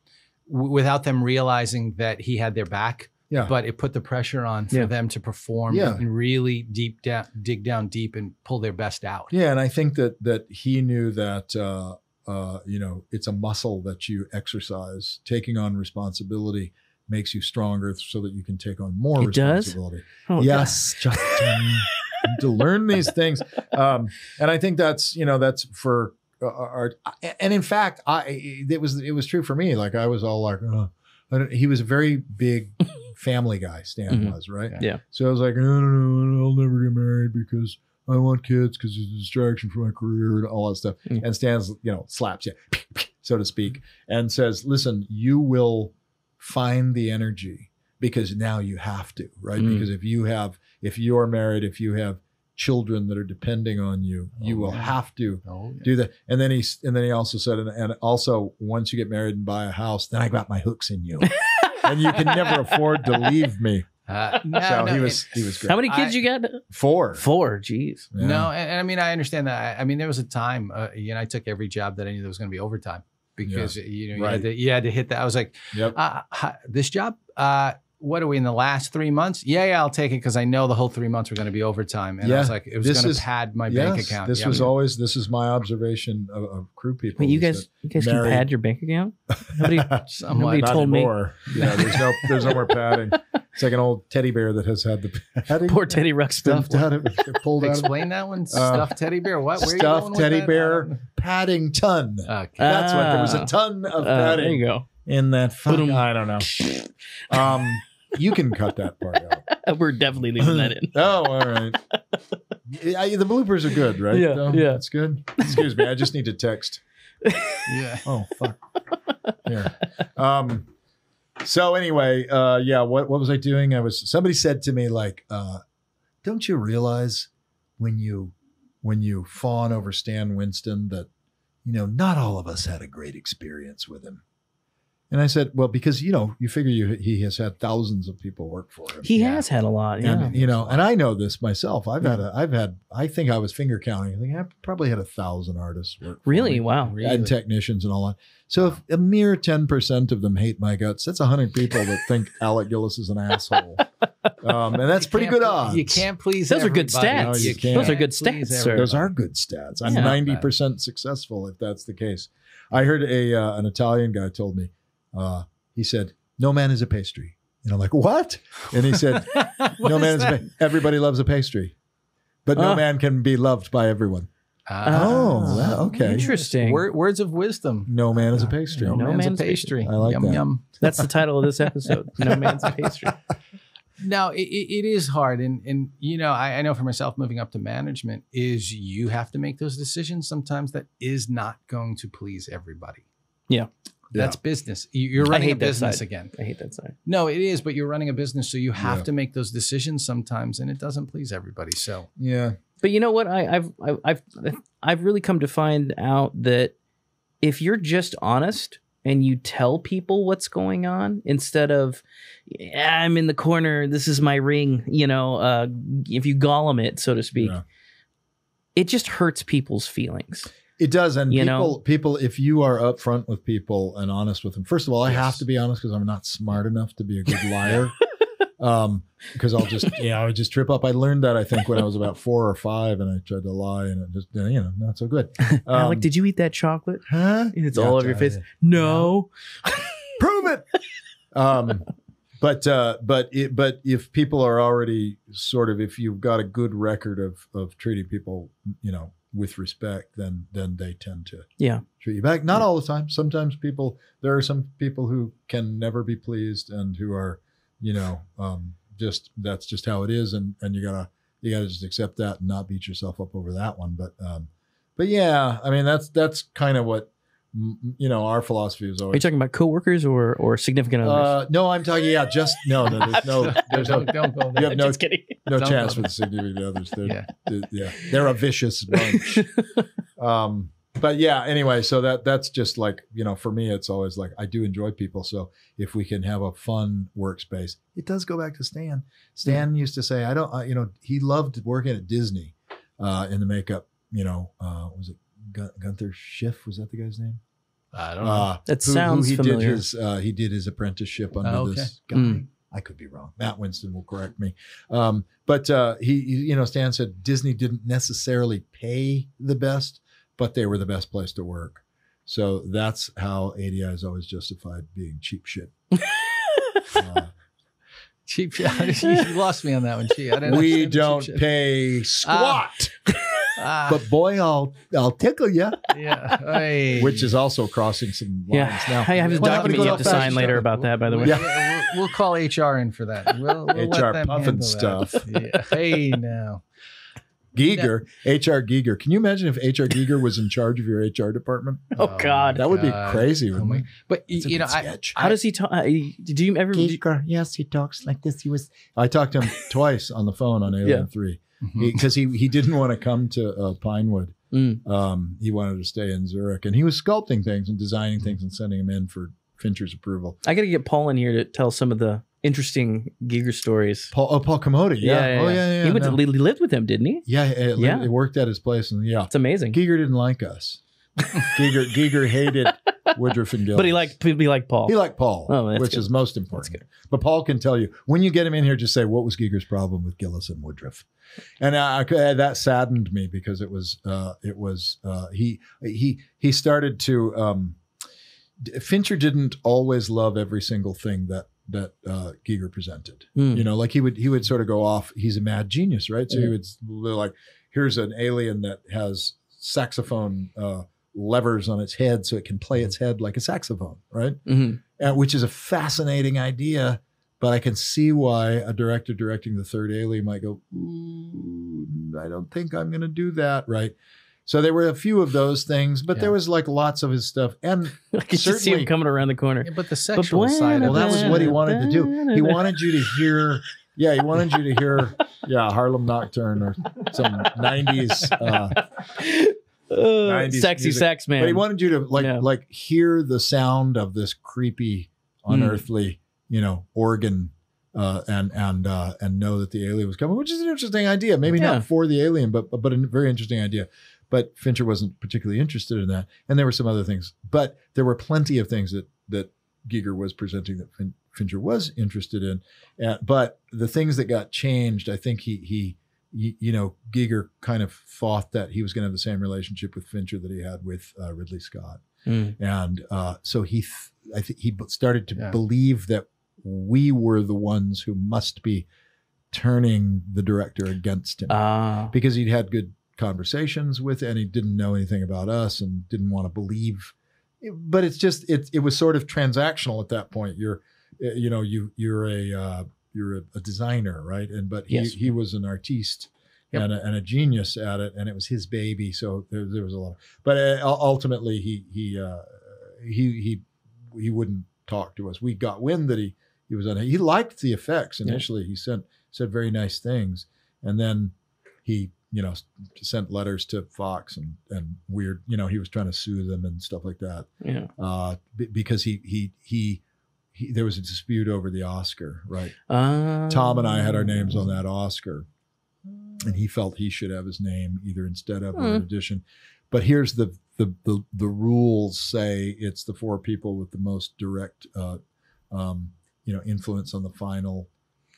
w- without them realizing that he had their back. Yeah. But it put the pressure on for yeah. them to perform yeah. and really deep down, dig down deep and pull their best out. Yeah. And I think that that he knew that, uh, uh, you know, it's a muscle that you exercise. Taking on responsibility makes you stronger so that you can take on more it responsibility. Does? Oh, yes, God. Justin, to learn these things. Um, and I think that's, you know, that's for uh, our, and in fact, I, it was, it was true for me. Like I was all like, oh. He was a very big family guy, Stan mm-hmm. was, right? Yeah. So I was like, no, no, no, I'll never get married because I want kids because it's a distraction for my career and all that stuff. Mm-hmm. And Stan's, you know, slaps you. so to speak, and says, listen, you will find the energy because now you have to, right? Mm. Because if you have, if you're married, if you have children that are depending on you, oh, you will yeah. have to oh, yeah. do that. And then he, and then he also said, and, and also once you get married and buy a house, then I got my hooks in you and you can never afford to leave me. Uh, no, so no, he was, it, he was great. How many kids I, you got? Four. Four. Geez. Yeah. No. And, and I mean, I understand that. I, I mean, there was a time, uh, you know, I took every job that I knew there was going to be overtime because yeah. you know, right. you, had to, you had to hit that. I was like, yep. uh, this job, uh, what are we in the last three months? Yeah, yeah, I'll take it because I know the whole three months were going to be overtime. And yeah. I was like, it was going to pad my yes, bank account. This yeah, was I mean, always, this is my observation of, of crew people. Wait, you guys, you guys married, can pad your bank account? Nobody, nobody like, told anymore. me. Yeah, there's no, there's no more padding. It's like an old teddy bear that has had the padding. Poor Teddy Ruxpin. Pulled out of it. Pulled Explain out of it. that one. Uh, stuffed teddy bear. What? Where stuffed you teddy bear padding ton. Okay. That's uh, what. There was a ton of uh, padding. There you go. In that phone. I don't know. Um, you can cut that part out. We're definitely leaving that in. Oh, all right. I, the bloopers are good, right? Yeah, so, yeah. That's good. Excuse me. I just need to text. Yeah. Oh, fuck. Yeah. Um, so anyway, uh, yeah, what, what was I doing? I was, somebody said to me like, uh, don't you realize when you, when you fawn over Stan Winston that, you know, not all of us had a great experience with him. And I said, well, because, you know, you figure you, he has had thousands of people work for him. He yeah. has had a lot. Yeah. And, you know, and I know this myself. I've yeah. had a, I've had, I think I was finger counting. I think I probably had a thousand artists work. Really? For me. Wow. Really? And technicians and all that. So if a mere ten percent of them hate my guts, that's a hundred people that think Alec Gillis is an asshole. Um, and that's you pretty good odds. You can't please Those everybody. are good stats. No, Those are good stats, sir. Those are good stats. I'm ninety percent yeah. successful if that's the case. I heard a, uh, an Italian guy told me, Uh, he said, no man is a pastry. And I'm like, what? And he said, no man is, is a everybody loves a pastry, but no uh, man can be loved by everyone. Uh, oh, wow, okay. Interesting. Word, words of wisdom. No man is a pastry. No, no man's, man's a pastry. pastry. I like yum, that. Yum. That's the title of this episode. No man's a pastry. Now it, it is hard. And, and you know, I, I know for myself, moving up to management is you have to make those decisions sometimes that is not going to please everybody. Yeah. That's yeah. business. You're running a business again. I hate that side. No, it is, but you're running a business, so you have yeah. to make those decisions sometimes, and it doesn't please everybody. So yeah, but you know what? I, I've I've I've really come to find out that if you're just honest and you tell people what's going on instead of I'm in the corner, this is my ring, you know, uh, if you gollum it, so to speak, yeah. it just hurts people's feelings. It does. And you people, know? people, if you are upfront with people and honest with them, first of all, I yes. have to be honest because I'm not smart enough to be a good liar. um, because I'll just, you know, I would just trip up. I learned that, I think, when I was about four or five and I tried to lie and it just, you know, not so good. Um, Alec, did you eat that chocolate? Huh? It's all over your face. It. No. Prove it. Um, But uh, but it, but if people are already sort of, if you've got a good record of of treating people, you know, with respect, then then they tend to yeah. treat you back. Not yeah. all the time. Sometimes people, there are some people who can never be pleased and who are, you know, um, just that's just how it is, and and you gotta you gotta just accept that and not beat yourself up over that one. But um, but yeah, I mean that's that's kind of what. You know, our philosophy is always. Are you talking about coworkers or or significant others? Uh, no, I'm talking. Yeah, just no. no there's no. There's no. Don't go there. You have no, just kidding. No don't chance for the significant others. They're, yeah. They're, yeah, they're a vicious bunch. um, but yeah. Anyway, so that that's just like you know, for me, it's always like I do enjoy people. So if we can have a fun workspace, it does go back to Stan. Stan yeah. used to say, I don't. Uh, you know, he loved working at Disney uh, in the makeup. You know, uh, was it Gun Gunther Schiff? Was that the guy's name? I don't know. Uh, that who, sounds who he familiar. Did his, uh, he did his apprenticeship under oh, okay. this guy. Mm. I could be wrong. Matt Winston will correct me. Um, but uh, he, you know, Stan said Disney didn't necessarily pay the best, but they were the best place to work. So that's how A D I has always justified being cheap shit. uh, cheap shit. You lost me on that one. Gee, I didn't we don't pay squat. Uh, Uh, but boy, I'll I'll tickle you. Yeah, I, which is also crossing some lines yeah. now. I have a well, document you have to sign stuff. later about we'll, that. By the way, yeah. Yeah. We'll, we'll call H R in for that. We'll, we'll H R puffing stuff. Yeah. Hey now, Giger, H R. Giger. Can you imagine if H R. Giger was in charge of your H R department? Oh, oh God. That would be crazy. Oh my, but, That's you know, I, I, how does he talk? I, did you ever? Giger, did, yes, he talks like this. He was. I talked to him twice on the phone on Alien yeah. three because mm-hmm. he, he, he didn't want to come to uh, Pinewood. Mm. Um, he wanted to stay in Zurich. And he was sculpting things and designing things and sending them in for Fincher's approval. I got to get Paul in here to tell some of the interesting Giger stories. Paul, oh, Paul Komoda, yeah. yeah, yeah oh, yeah, yeah. He went no. to, he lived with him, didn't he? Yeah, it, yeah. It worked at his place, and yeah, it's amazing. Giger didn't like us. Giger, Giger hated Woodruff and Gillis, but he liked, he liked Paul. He liked Paul, oh, which good. is most important. That's good. But Paul can tell you when you get him in here, just say, what was Giger's problem with Gillis and Woodruff? And I, I, that saddened me because it was, uh, it was uh, he he he started to. Um, Fincher didn't always love every single thing that that uh, Giger presented. Mm. You know, like he would he would sort of go off. He's a mad genius, right? So mm. he would like, here's an alien that has saxophone uh, levers on its head, so it can play its head like a saxophone, right? Mm-hmm. Uh, which is a fascinating idea, but I can see why a director directing the third Alien might go, ooh, I don't think I'm going to do that, right? So there were a few of those things, but yeah. there was like lots of his stuff. And I could just see him coming around the corner. Yeah, but the sexual but side. Well, that was what he wanted to do. He wanted you to hear, yeah, he wanted you to hear, yeah, Harlem Nocturne or some nineties, uh, nineties sexy music. Sax man. But he wanted you to like, yeah. like hear the sound of this creepy, unearthly, mm. you know, organ. Uh, and and uh, and know that the alien was coming, which is an interesting idea. Maybe yeah. not for the alien, but but a very interesting idea. But Fincher wasn't particularly interested in that, and there were some other things. But there were plenty of things that that Giger was presenting that fin Fincher was interested in. Uh, but the things that got changed, I think he he you know Giger kind of thought that he was going to have the same relationship with Fincher that he had with uh, Ridley Scott, mm. and uh, so he th I think he started to yeah. believe that we were the ones who must be turning the director against him uh, because he'd had good conversations with, and he didn't know anything about us and didn't want to believe. But it's just, it, it was sort of transactional at that point. You're, you know, you, you're a, uh, you're a, a designer, right? And, but he, yes. he was an artiste yep. and, a, and a genius at it, and it was his baby. So there, there was a lot of, but uh, ultimately he, he, uh, he, he, he wouldn't talk to us. We got wind that he, He was on. He liked the effects initially. Yeah. He sent said very nice things, and then he, you know, sent letters to Fox and and weird. You know, he was trying to sue them and stuff like that. Yeah. Uh, because he he he he there was a dispute over the Oscar, right? Um, Tom and I had our names on that Oscar, and he felt he should have his name either instead of mm. or in addition. But here's the the the the rules say it's the four people with the most direct. Uh, um, you know, influence on the final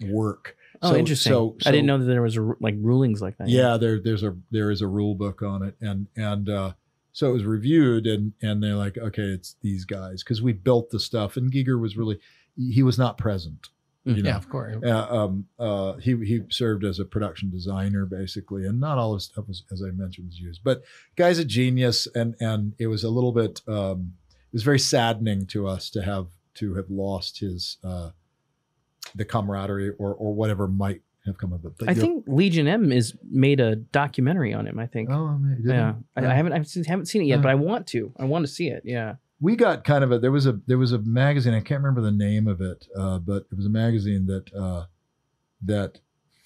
work. Oh, so, interesting. So, so I didn't know that there was a, like rulings like that. Yeah, there, there's a, there is a rule book on it. And, and, uh, so it was reviewed and, and they're like, okay, it's these guys. Cause we built the stuff, and Giger was really, he was not present. You know? Yeah, of course. Uh, um, uh, he, he served as a production designer basically. And not all his stuff was, as I mentioned, was used, but guy's a genius. And, and it was a little bit, um, it was very saddening to us to have, to have lost his uh the camaraderie or or whatever might have come up with. I think Legion M is made a documentary on him, I think. Oh, yeah. I, I haven't I haven't seen it yet, uh, but I want to. I want to see it. Yeah. We got kind of a there was a there was a magazine, I can't remember the name of it, uh but it was a magazine that uh that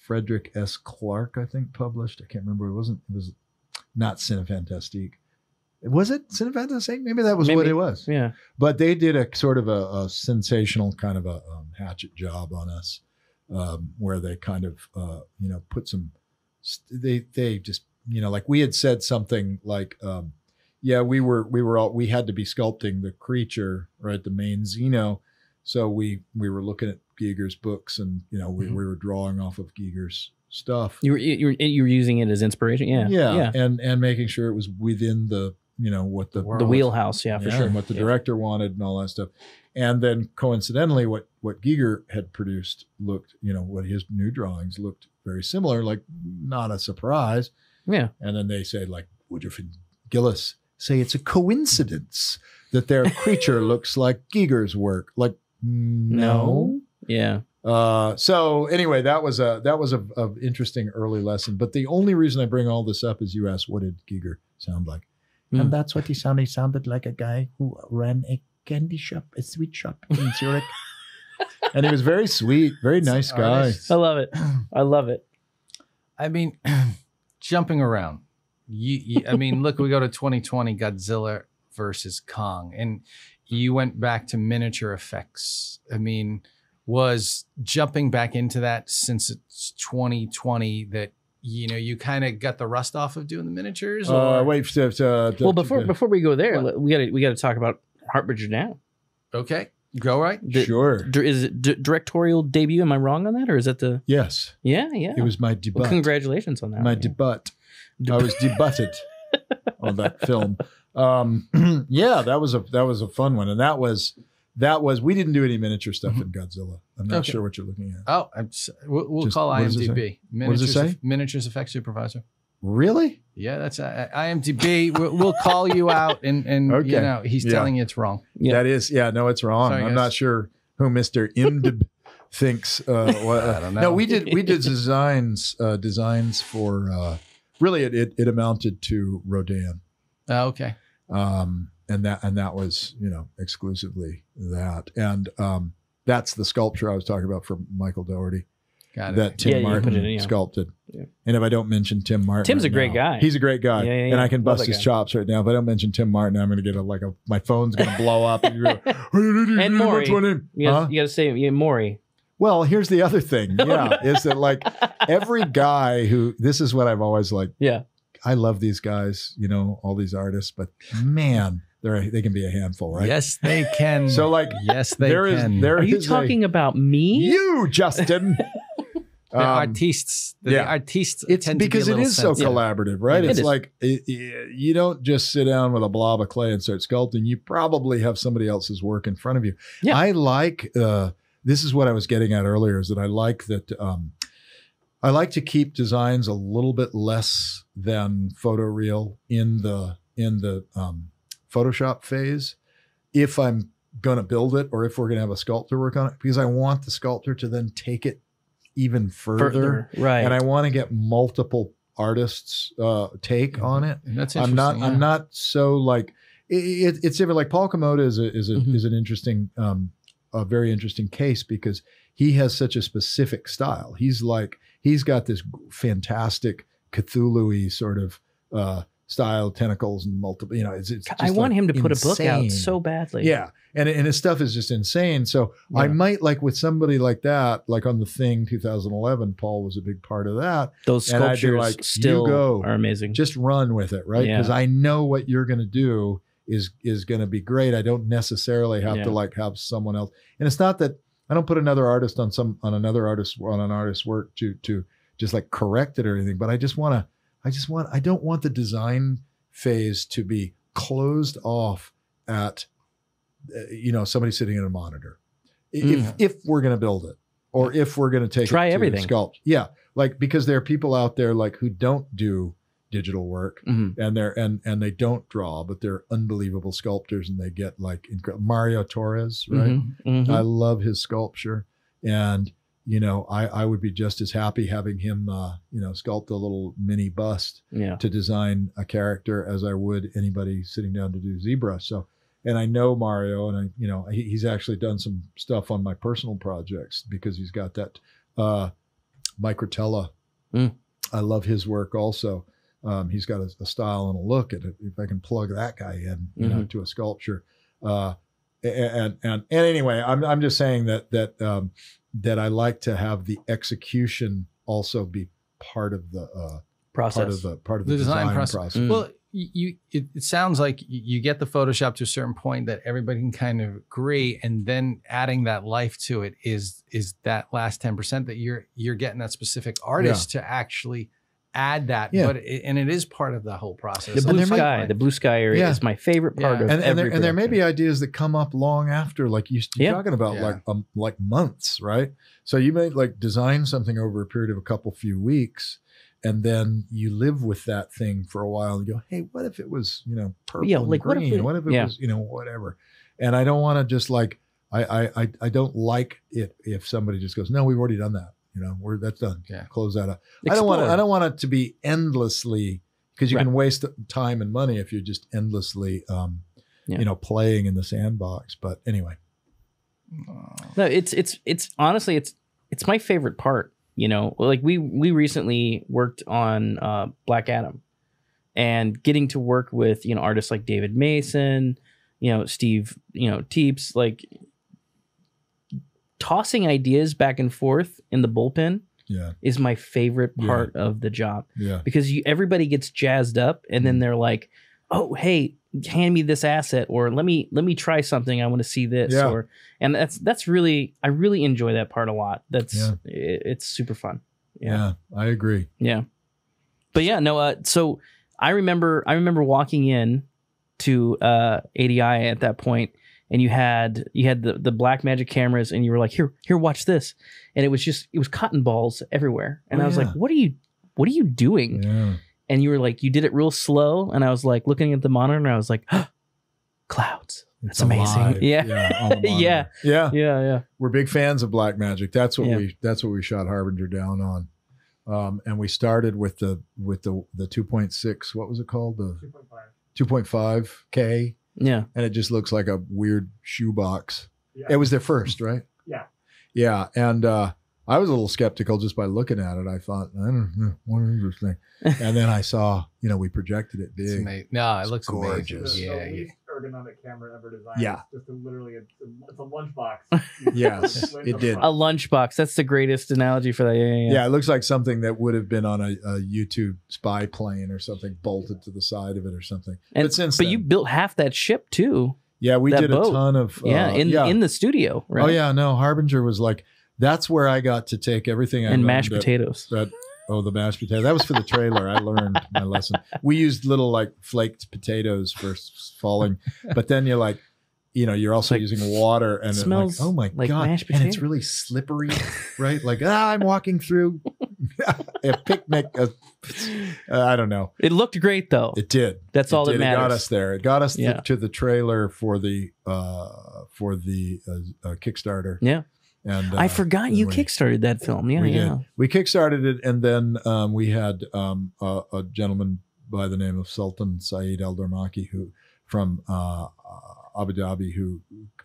Frederick S. Clark, I think, published. I can't remember. It wasn't it was not Cine Fantastique. Was it Cine Fantastique? Maybe that was Maybe. what it was. Yeah. But they did a sort of a, a sensational kind of a um, hatchet job on us, um, where they kind of, uh, you know, put some, they, they just, you know, like we had said something like, um, yeah, we were, we were all, we had to be sculpting the creature, right? The main Xeno. So we, we were looking at Giger's books, and, you know, we, mm-hmm. we were drawing off of Giger's stuff. You were, you were, you were using it as inspiration. Yeah. Yeah. yeah. And, and making sure it was within the, you know, what the, the wheelhouse, yeah, for yeah, sure. And what the yeah. director wanted and all that stuff. And then coincidentally, what, what Giger had produced looked, you know, what his new drawings looked very similar, like not a surprise. Yeah. And then they say, like, Woodruff and Gillis say it's a coincidence that their creature looks like Giger's work. Like, no. no. Yeah. Uh, so anyway, that was a that was a, a interesting early lesson. But the only reason I bring all this up is you asked, what did Giger sound like? Mm. And that's what he sounded. He sounded like a guy who ran a candy shop, a sweet shop in Zurich. And he was very sweet, very nice guy. I love it. I love it. I mean, jumping around. You, you, I mean, look, we go to twenty twenty, Godzilla versus Kong. And you went back to miniature effects. I mean... was jumping back into that since it's twenty twenty that, you know, you kind of got the rust off of doing the miniatures? Or? Uh, wait. To, to, to, well, before to, before we go there, what? we gotta we gotta talk about Heartbridger now. Okay, go right. The, sure. Is it d directorial debut? Am I wrong on that, or is that the? Yes. Yeah, yeah. It was my debut. Well, congratulations on that. My debut. I was debuted on that film. Um, yeah, that was a that was a fun one, and that was. That was, we didn't do any miniature stuff in Godzilla. I'm not okay. sure what you're looking at. Oh, I'm so, we'll, we'll Just, call I M D B. What does it say? Miniatures, miniatures Effects Supervisor. Really? Yeah, that's uh, I M D B. we'll, we'll call you out and, and okay. you know, he's yeah. telling you it's wrong. Yeah. That is, yeah, no, it's wrong. Sorry, I'm guys. not sure who Mister I M D B thinks. Uh, what, uh, I don't know. No, we did, we did designs, uh, designs for, uh, really it, it, it amounted to Rodin. Uh, okay. Um, And that and that was, you know, exclusively that. And um, that's the sculpture I was talking about from Michael Dougherty. Got it. That Tim yeah, Martin in, yeah. sculpted. Yeah. And if I don't mention Tim Martin, Tim's right a great now, guy. He's a great guy, yeah, yeah, yeah. and I can bust his guy. chops right now. If I don't mention Tim Martin, I'm going to get a like a my phone's going to blow up. And, like, and Maury, you got to huh? say yeah, Maury. Well, here's the other thing. Yeah, is that like every guy who this is what I've always like. Yeah, I love these guys. You know, all these artists, but man. They're a, they can be a handful, right? Yes, they can. So, like, yes, they there can. Is, there Are you is talking a, about me? You, Justin. um, the artists. The yeah. artists it's tend because to be it is sense. so collaborative, right? Yeah, it's it like it, it, you don't just sit down with a blob of clay and start sculpting. You probably have somebody else's work in front of you. Yeah. I like, uh, this is what I was getting at earlier, is that I like that um, I like to keep designs a little bit less than photoreal in the, in the, um, Photoshop phase if I'm going to build it or if we're going to have a sculptor work on it, because I want the sculptor to then take it even further. further right. And I want to get multiple artists uh, take yeah. on it. And that's interesting. I'm not, yeah. I'm not so like, it, it, it's different. Like Paul Komoda is a, is a, mm-hmm. is an interesting, um, a very interesting case because he has such a specific style. He's like, he's got this fantastic Cthulhu-y sort of, uh, style, tentacles and multiple, you know, it's, it's just I want like him to put insane. a book out so badly. Yeah. And, and his stuff is just insane. So yeah. I might like with somebody like that, like on The Thing two thousand eleven, Paul was a big part of that. Those sculptures like, still go, are amazing. Just run with it, right? Because yeah. I know what you're going to do is, is going to be great. I don't necessarily have yeah. to like have someone else. And it's not that I don't put another artist on some, on another artist, on an artist's work to, to just like correct it or anything, but I just want to, I just want, I don't want the design phase to be closed off at, uh, you know, somebody sitting at a monitor. If, mm. if we're going to build it or if we're going to take Try it to everything. sculpt. Yeah. Like, because there are people out there like who don't do digital work mm-hmm. and they're, and, and they don't draw, but they're unbelievable sculptors and they get like Mario Torres, right? Mm-hmm. Mm-hmm. I love his sculpture. And you know, I, I would be just as happy having him, uh, you know, sculpt a little mini bust yeah. to design a character as I would anybody sitting down to do ZBrush. So, and I know Mario and I, you know, he, he's actually done some stuff on my personal projects because he's got that uh, Microtella. Mm. I love his work also. Um, he's got a, a style and a look at it. If I can plug that guy in, you mm-hmm. know, to a sculpture. Uh, and, and, and anyway, I'm, I'm just saying that, that, um, that I like to have the execution also be part of the uh, process, part of the part of the, the design, design process. process. Mm. Well, you it, it sounds like you get the Photoshop to a certain point that everybody can kind of agree, and then adding that life to it is is that last ten percent that you're you're getting that specific artist yeah. to actually add that. Yeah. But it, and it is part of the whole process. The blue and sky, might, the blue sky area yeah. is my favorite part yeah. of and, and every there, and there may be ideas that come up long after, like you, you're yeah. talking about, yeah. like um, like months, right? So you may like design something over a period of a couple few weeks, and then you live with that thing for a while and you go, hey, what if it was, you know, purple yeah, like, and green? What if it, what if it yeah. was, you know, whatever? And I don't want to just like, I I I don't like it if somebody just goes, no, we've already done that. You know, we're that's done. Yeah. Close that up. Explore. I don't want I don't want it to be endlessly, because you right. can waste time and money if you're just endlessly, um, yeah. you know, playing in the sandbox. But anyway, no, it's it's it's honestly it's it's my favorite part. You know, like we we recently worked on uh, Black Adam, and getting to work with you know artists like David Mason, you know Steve, you know Teeps, like. Tossing ideas back and forth in the bullpen yeah. is my favorite part yeah. of the job yeah. because you, everybody gets jazzed up and then they're like, oh, hey, hand me this asset, or let me let me try something. I want to see this. Yeah. Or and that's that's really I really enjoy that part a lot. That's yeah. it, it's super fun. Yeah. yeah, I agree. Yeah. But yeah, no. Uh, so I remember I remember walking in to uh, A D I at that point. And you had you had the, the black magic cameras, and you were like, here, here, watch this. And it was just it was cotton balls everywhere. And oh, I was yeah. like, what are you what are you doing? Yeah. And you were like, you did it real slow. And I was like looking at the monitor, and I was like, oh, clouds. That's it's amazing. Yeah. Yeah, yeah. Yeah. Yeah. Yeah. We're big fans of black magic. That's what yeah. we that's what we shot Harbinger down on. Um, and we started with the with the the two point six, what was it called? The two point five K. Yeah. And it just looks like a weird shoebox. Yeah. It was their first, right? Yeah. Yeah. And uh, I was a little skeptical just by looking at it. I thought, I don't know, what is this thing? And then I saw, you know, we projected it big. It's amazing. No, it it's looks gorgeous. Amazing. Yeah. The least ergonomic camera ever designed. Yeah. It's just a, literally, it's a, it's a lunchbox. Yes, it did. Box. A lunchbox. That's the greatest analogy for that. Yeah, yeah, yeah. yeah, it looks like something that would have been on a, a YouTube spy plane or something bolted yeah. to the side of it or something. And, but since but then, you built half that ship too. Yeah, we did boat. a ton of. Uh, yeah, in, yeah, in the studio. Right? Oh, yeah. No, Harbinger was like, that's where I got to take everything. I and mashed potatoes. That, that, oh, the mashed potatoes. That was for the trailer. I learned my lesson. We used little like flaked potatoes for falling. But then you're like, you know, you're also like, using water. And it smells like, oh my like God. Mashed potatoes. And it's really slippery, right? Like, ah, I'm walking through a picnic. Uh, I don't know. It looked great though. It did. That's it all did. that matters. It got us there. It got us yeah. th- to the trailer for the, uh, for the uh, uh, Kickstarter. Yeah. And, uh, I forgot you we, kickstarted that film. Yeah, we yeah. Did. We kickstarted it, and then um, we had um, a, a gentleman by the name of Sultan Saeed Al Darmaki, who from uh, Abu Dhabi, who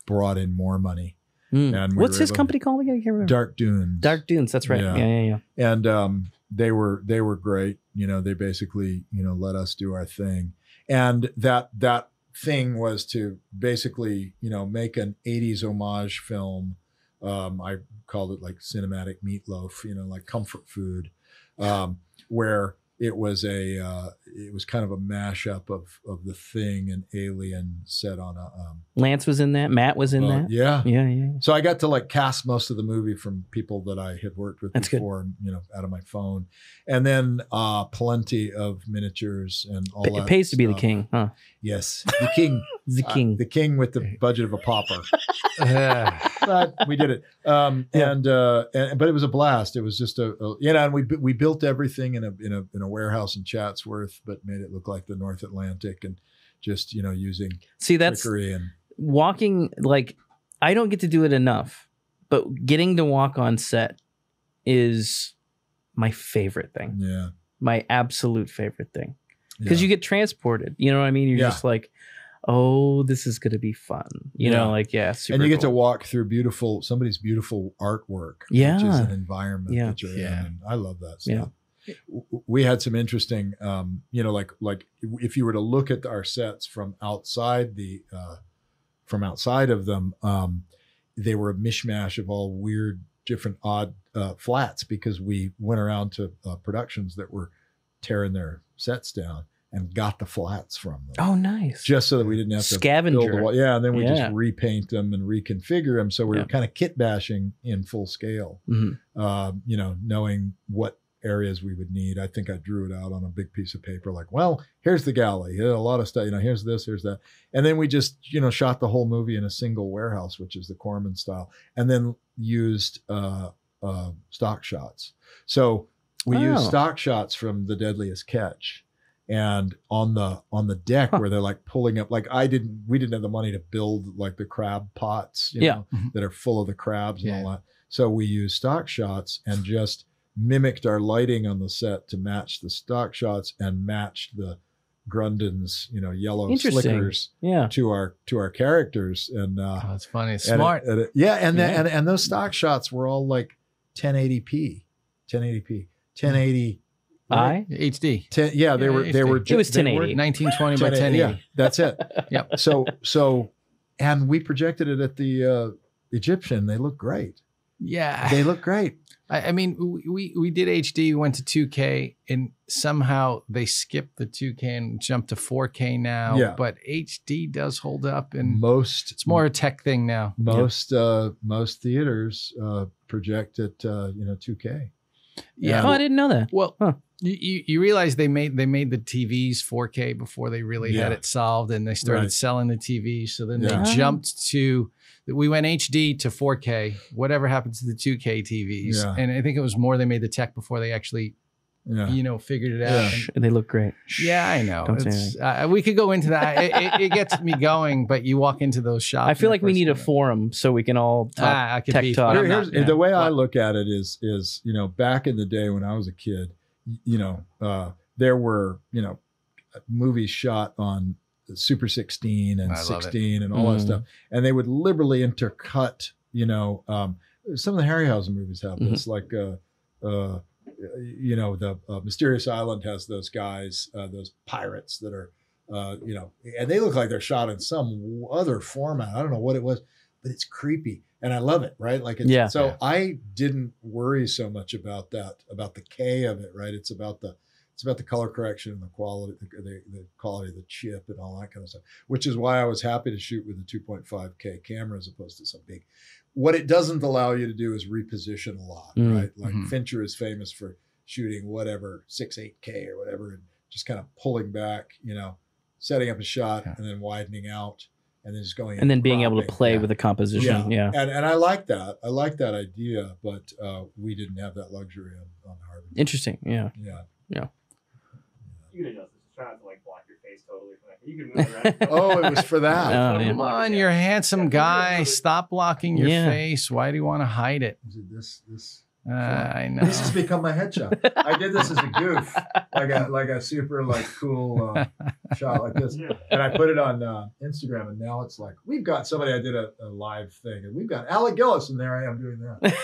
brought in more money. Mm. And we what's his company to, called again? I can't remember. Dark Dunes. Dark Dunes. That's right. Yeah, yeah, yeah. yeah. And um, they were they were great. You know, they basically you know let us do our thing, and that that thing was to basically you know make an eighties homage film. Um, I called it like cinematic meatloaf, you know, like comfort food, um, where it was a, uh, it was kind of a mashup of, of The Thing and Alien set on a, um, Lance was in that. Matt was in uh, that. Yeah. Yeah. Yeah. So I got to like cast most of the movie from people that I had worked with That's before, good. And, you know, out of my phone, and then, uh, plenty of miniatures and all P- that. It pays stuff. to be the king, huh? Yes. The king. The king. Uh, the king with the budget of a pauper. But we did it. Um, yeah. and, uh, and, but it was a blast. It was just a, a you know, and we, we built everything in a, in a, in a warehouse in Chatsworth, but made it look like the North Atlantic, and just, you know, using See, that's trickery and walking. Like, I don't get to do it enough, but getting to walk on set is my favorite thing. Yeah. My absolute favorite thing. Because yeah. you get transported, you know what I mean? You're yeah. just like, oh, this is going to be fun. You yeah. know, like, yeah. Super and you get cool. to walk through beautiful, somebody's beautiful artwork, yeah. which is an environment yeah. that you're yeah. in. And I love that stuff. Yeah. We had some interesting, um, you know, like, like if you were to look at our sets from outside the, uh, from outside of them, um, they were a mishmash of all weird, different, odd uh, flats, because we went around to uh, productions that were tearing their sets down and got the flats from them. Oh, nice. Just so that we didn't have to scavenger. Build a wall. Yeah, and then we yeah. just repaint them and reconfigure them. So we yeah. were kind of kit bashing in full scale, mm-hmm. um, you know, knowing what areas we would need. I think I drew it out on a big piece of paper, like, well, here's the galley, a lot of stuff, you know, here's this, here's that. And then we just, you know, shot the whole movie in a single warehouse, which is the Corman style, and then used uh, uh, stock shots. So we oh. used stock shots from The Deadliest Catch. And on the on the deck huh. where they're like pulling up, like I didn't, we didn't have the money to build like the crab pots, you yeah. know, that are full of the crabs and yeah. all that. So we used stock shots and just mimicked our lighting on the set to match the stock shots and matched the Grundon's, you know, yellow slickers yeah. to our to our characters. And uh, oh, that's funny, smart. At a, at a, yeah, and yeah. The, and and those stock shots were all like ten eighty p, ten eighty p, ten eighty. I H D. Ten, yeah, they yeah, were. H D. They were. It was ten eighty, nineteen twenty by ten eighty. Yeah, that's it. yeah. So so, and we projected it at the uh, Egyptian. They look great. Yeah, they look great. I, I mean, we we did H D. We went to two K, and somehow they skipped the two K and jumped to four K now. Yeah. But H D does hold up, and most it's more a tech thing now. Most yeah. uh, most theaters uh, project at uh, you know two K. Yeah, oh, I didn't know that. Well. Huh. You, you realize they made they made the T Vs four K before they really yeah. had it solved, and they started right. selling the T Vs. So then yeah. they jumped to, we went H D to four K, whatever happened to the two K T Vs. Yeah. And I think it was more they made the tech before they actually, yeah. you know, figured it out. Yeah. And they look great. Yeah, I know. Don't it's, say uh, we could go into that. it, it, it gets me going, but you walk into those shops. I feel like we need minute. a forum so we can all talk ah, I could tech be, talk. Here, here's, not, the know, way well, I look at it is, is, you know, back in the day when I was a kid, you know, uh, there were, you know, movies shot on Super sixteen and sixteen and all mm. that stuff. And they would liberally intercut, you know, um, some of the Harryhausen movies have this, mm-hmm. like, uh, uh, you know, the uh, Mysterious Island has those guys, uh, those pirates that are, uh, you know, and they look like they're shot in some other format. I don't know what it was, but it's creepy. And I love it, right? Like, it's, yeah. So yeah. I didn't worry so much about that, about the K of it, right? It's about the, it's about the color correction and the quality, the, the, the quality of the chip and all that kind of stuff. Which is why I was happy to shoot with the two point five K camera as opposed to some big. What it doesn't allow you to do is reposition a lot, mm. right? Like mm-hmm. Fincher is famous for shooting whatever six eight K or whatever, and just kind of pulling back, you know, setting up a shot yeah. and then widening out. And then just going and then being able to play yeah. with the composition. Yeah. yeah. And and I like that. I like that idea, but uh, we didn't have that luxury on, on Harvard. Interesting. Yeah. Yeah. Yeah. You can adjust this. Try not to like block your face totally from that. You can move around. Oh, it was for that. Oh, come on, you're a handsome yeah. guy. Stop blocking your yeah. face. Why do you want to hide it? Is it this this Uh, I know. This has become my headshot. I did this as a goof, like a like a super like cool uh, shot like this, yeah. and I put it on uh, Instagram. And now it's like we've got somebody. I did a, a live thing, and we've got Alec Gillis, and there I am doing that.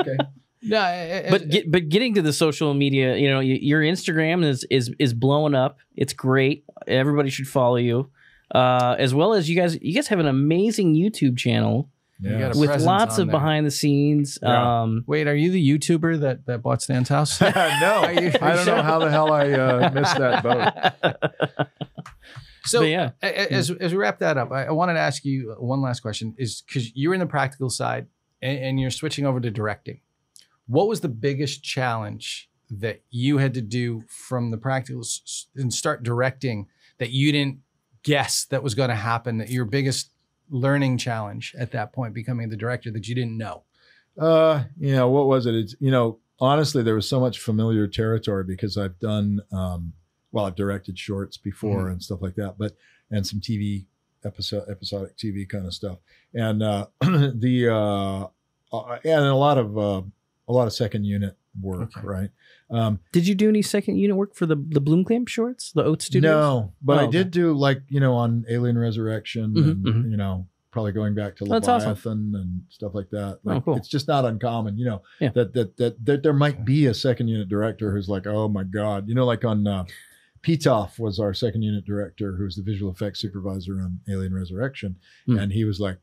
Okay. No, it, but it, get, but getting to the social media, you know, your Instagram is is is blowing up. It's great. Everybody should follow you, uh, as well as you guys. You guys have an amazing YouTube channel. Yeah. With lots of there. behind the scenes. Yeah. Um, Wait, are you the YouTuber that, that bought Stan's house? No, I don't know how the hell I uh, missed that boat. So yeah. as, as we wrap that up, I, I wanted to ask you one last question is because you're in the practical side and, and you're switching over to directing. What was the biggest challenge that you had to do from the practical and start directing that you didn't guess that was going to happen, that your biggest learning challenge at that point, becoming the director that you didn't know? Uh, you know, what was it? It's, you know, honestly, there was so much familiar territory because I've done, um, well, I've directed shorts before mm-hmm. and stuff like that, but, and some T V episode, episodic T V kind of stuff. And, uh, the, uh, uh, and a lot of, uh, a lot of second unit work. Okay. Right. Um, did you do any second unit work for the, the Bloomclamp shorts, the Oat Studios? No, but oh, I did okay. do like, you know, on Alien Resurrection mm-hmm, and, mm-hmm. you know, probably going back to Leviathan awesome. and stuff like that. Like, oh, cool. It's just not uncommon, you know, yeah. that, that, that, that there might be a second unit director who's like, oh my God, you know, like on uh, Pitoff was our second unit director, who was the visual effects supervisor on Alien Resurrection. Mm. And he was like,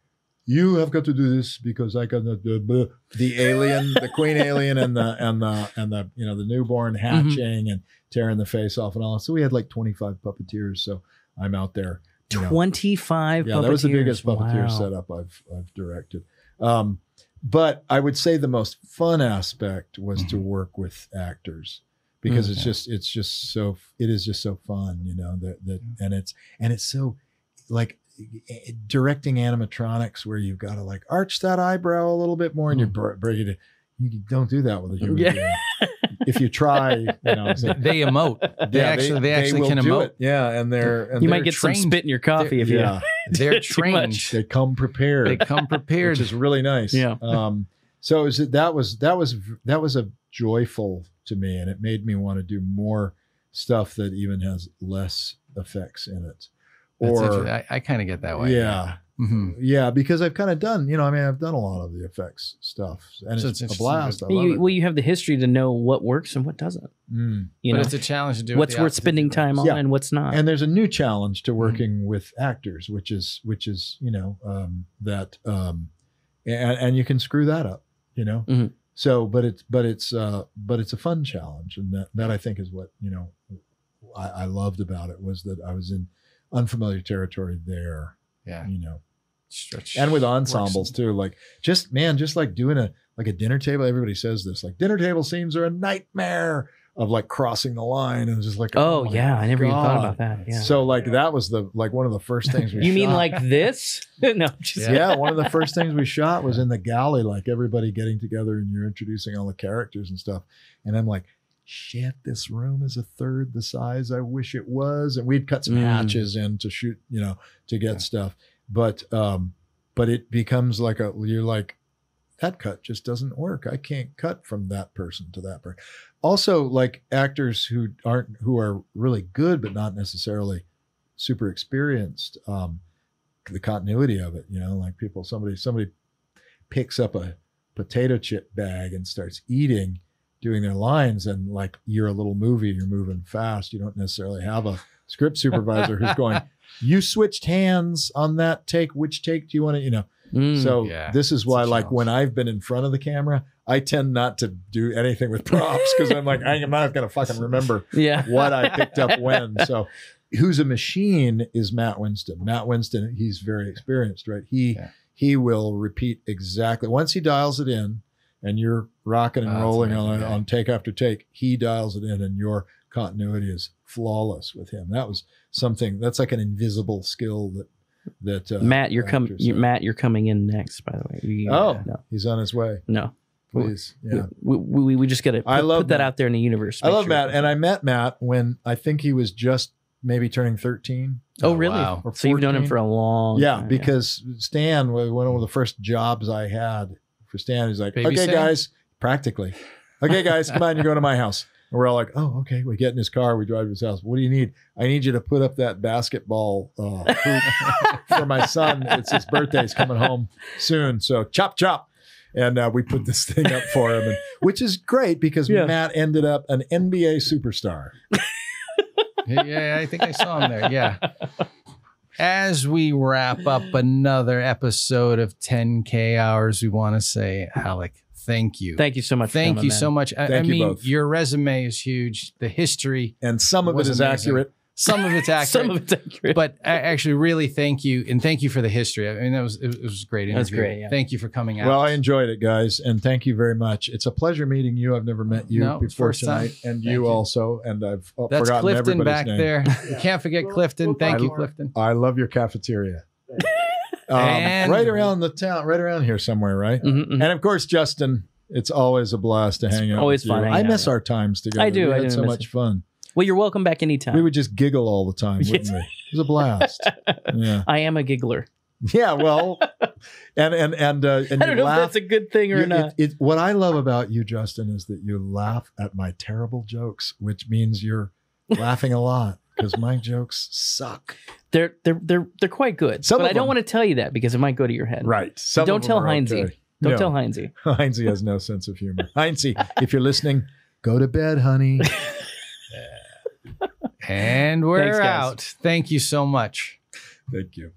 you have got to do this because I cannot do bleh. The alien, the queen alien, and the and the and the you know the newborn hatching mm-hmm. and tearing the face off and all. So we had like twenty-five puppeteers. So I'm out there. twenty-five. Yeah, puppeteers. That was the biggest puppeteer wow. setup I've I've directed. Um, but I would say the most fun aspect was mm-hmm. to work with actors because okay. it's just it's just so it is just so fun, you know that that and it's and it's so like. Directing animatronics where you've got to like arch that eyebrow a little bit more and you're breaking it. You don't do that with a human yeah. being. if you try, you know, so. they emote. They yeah, actually, they, they actually they can emote. It. Yeah, and they're and you they're might get trained. some spit in your coffee they're, if you. Yeah, they're trained. They come prepared. They come prepared, which is really nice. Yeah. Um. So it was, that was that was that was a joyful to me, and it made me want to do more stuff that even has less effects in it. Or I, I kind of get that way. Yeah. Mm-hmm. Yeah, because I've kind of done, you know, I mean, I've done a lot of the effects stuff, and so it's, it's a blast. I love you, it. Well, you have the history to know what works and what doesn't. Mm. You but know, it's a challenge to do what's worth spending time on yeah. and what's not. And there's a new challenge to working mm-hmm. with actors, which is, which is, you know, um, that, um, and, and you can screw that up, you know. Mm-hmm. So, but it's, but it's, uh, but it's a fun challenge, and that, that I think is what you know, I, I loved about it was that I was in unfamiliar territory there. Yeah, you know, Stretch and with ensembles too. Like just man, just like doing a like a dinner table. Everybody says this. Like dinner table scenes are a nightmare of like crossing the line and just like oh, oh yeah, I never God. even thought about that. Yeah. So like yeah. that was the like one of the first things we. you shot. mean like this? no, just yeah. yeah. One of the first things we shot was in the galley. Like everybody getting together and you're introducing all the characters and stuff. And I'm like, shit, this room is a third the size I wish it was. And we'd cut some mm. hatches in to shoot, you know, to get yeah. stuff. But, um, but it becomes like a, you're like, that cut just doesn't work. I can't cut from that person to that person. Also like actors who aren't, who are really good, but not necessarily super experienced, um, the continuity of it, you know, like people, somebody, somebody picks up a potato chip bag and starts eating doing their lines, and like you're a little movie, you're moving fast. You don't necessarily have a script supervisor who's going, you switched hands on that take. Which take do you want to, you know? Mm, so yeah, this is why, like when I've been in front of the camera, I tend not to do anything with props because I'm like, I'm not going to fucking remember yeah. what I picked up when. So who's a machine is Matt Winston. Matt Winston, he's very experienced, right? He, yeah. he will repeat exactly. Once he dials it in, and you're rocking and oh, rolling on, on take after take, he dials it in and your continuity is flawless with him. That was something that's like an invisible skill that, that uh, Matt, you're coming, you, Matt, you're coming in next, by the way. We, oh, uh, no. he's on his way. No, please. We, yeah. we, we, we just got to put, I love put that out there in the universe. I love sure. Matt. And I met Matt when I think he was just maybe turning thirteen. Oh, oh really? Wow. So you've known him for a long yeah, time. Because yeah, because Stan was one of the first jobs I had. Stan, he's like, Baby okay, Sam. guys, practically. Okay, guys, come on, you're going to my house. And we're all like, oh, okay. We get in his car, we drive to his house. What do you need? I need you to put up that basketball uh, hoop for my son. It's his birthday. He's coming home soon. So chop, chop. And uh, we put this thing up for him, and, which is great because yeah. Matt ended up an N B A superstar. Yeah, I think I saw him there. Yeah. As we wrap up another episode of ten K Hours, we want to say, Alec, thank you. Thank you so much. Thank for coming, you man. so much. Thank I, I you mean, both. Your resume is huge. The history. And some of it is amazing. accurate. Some of it's accurate. Some of it's accurate. But I actually really thank you. And thank you for the history. I mean, that was, it was a great interview. That's great. Yeah. Thank you for coming out. Well, I enjoyed it, guys. And thank you very much. It's a pleasure meeting you. I've never met you no, before tonight. Time. And you, you also. And I've oh, That's forgotten Clifton everybody's back name. there. You can't forget Clifton. Thank I, you, Clifton. I love your cafeteria. um, right around the town, right around here somewhere, right? Mm-hmm, mm-hmm. And of course, Justin, it's always a blast to hang it's out always with fun. You. I miss out. our times together. I do. We I had do so much it. fun. Well, you're welcome back anytime. We would just giggle all the time, wouldn't we? It was a blast. Yeah. I am a giggler. Yeah, well, and and and, uh, and I don't know laugh. if that's a good thing or you, not. It, it, what I love about you, Justin, is that you laugh at my terrible jokes, which means you're laughing a lot because my jokes suck. They're they're they're they're quite good, Some but I don't them. want to tell you that because it might go to your head. Right. Some don't tell Heinze. Okay. Don't no. tell Heinze. Heinze has no sense of humor. Heinze, if you're listening, go to bed, honey. And we're Thanks, out. Thank you so much. Thank you.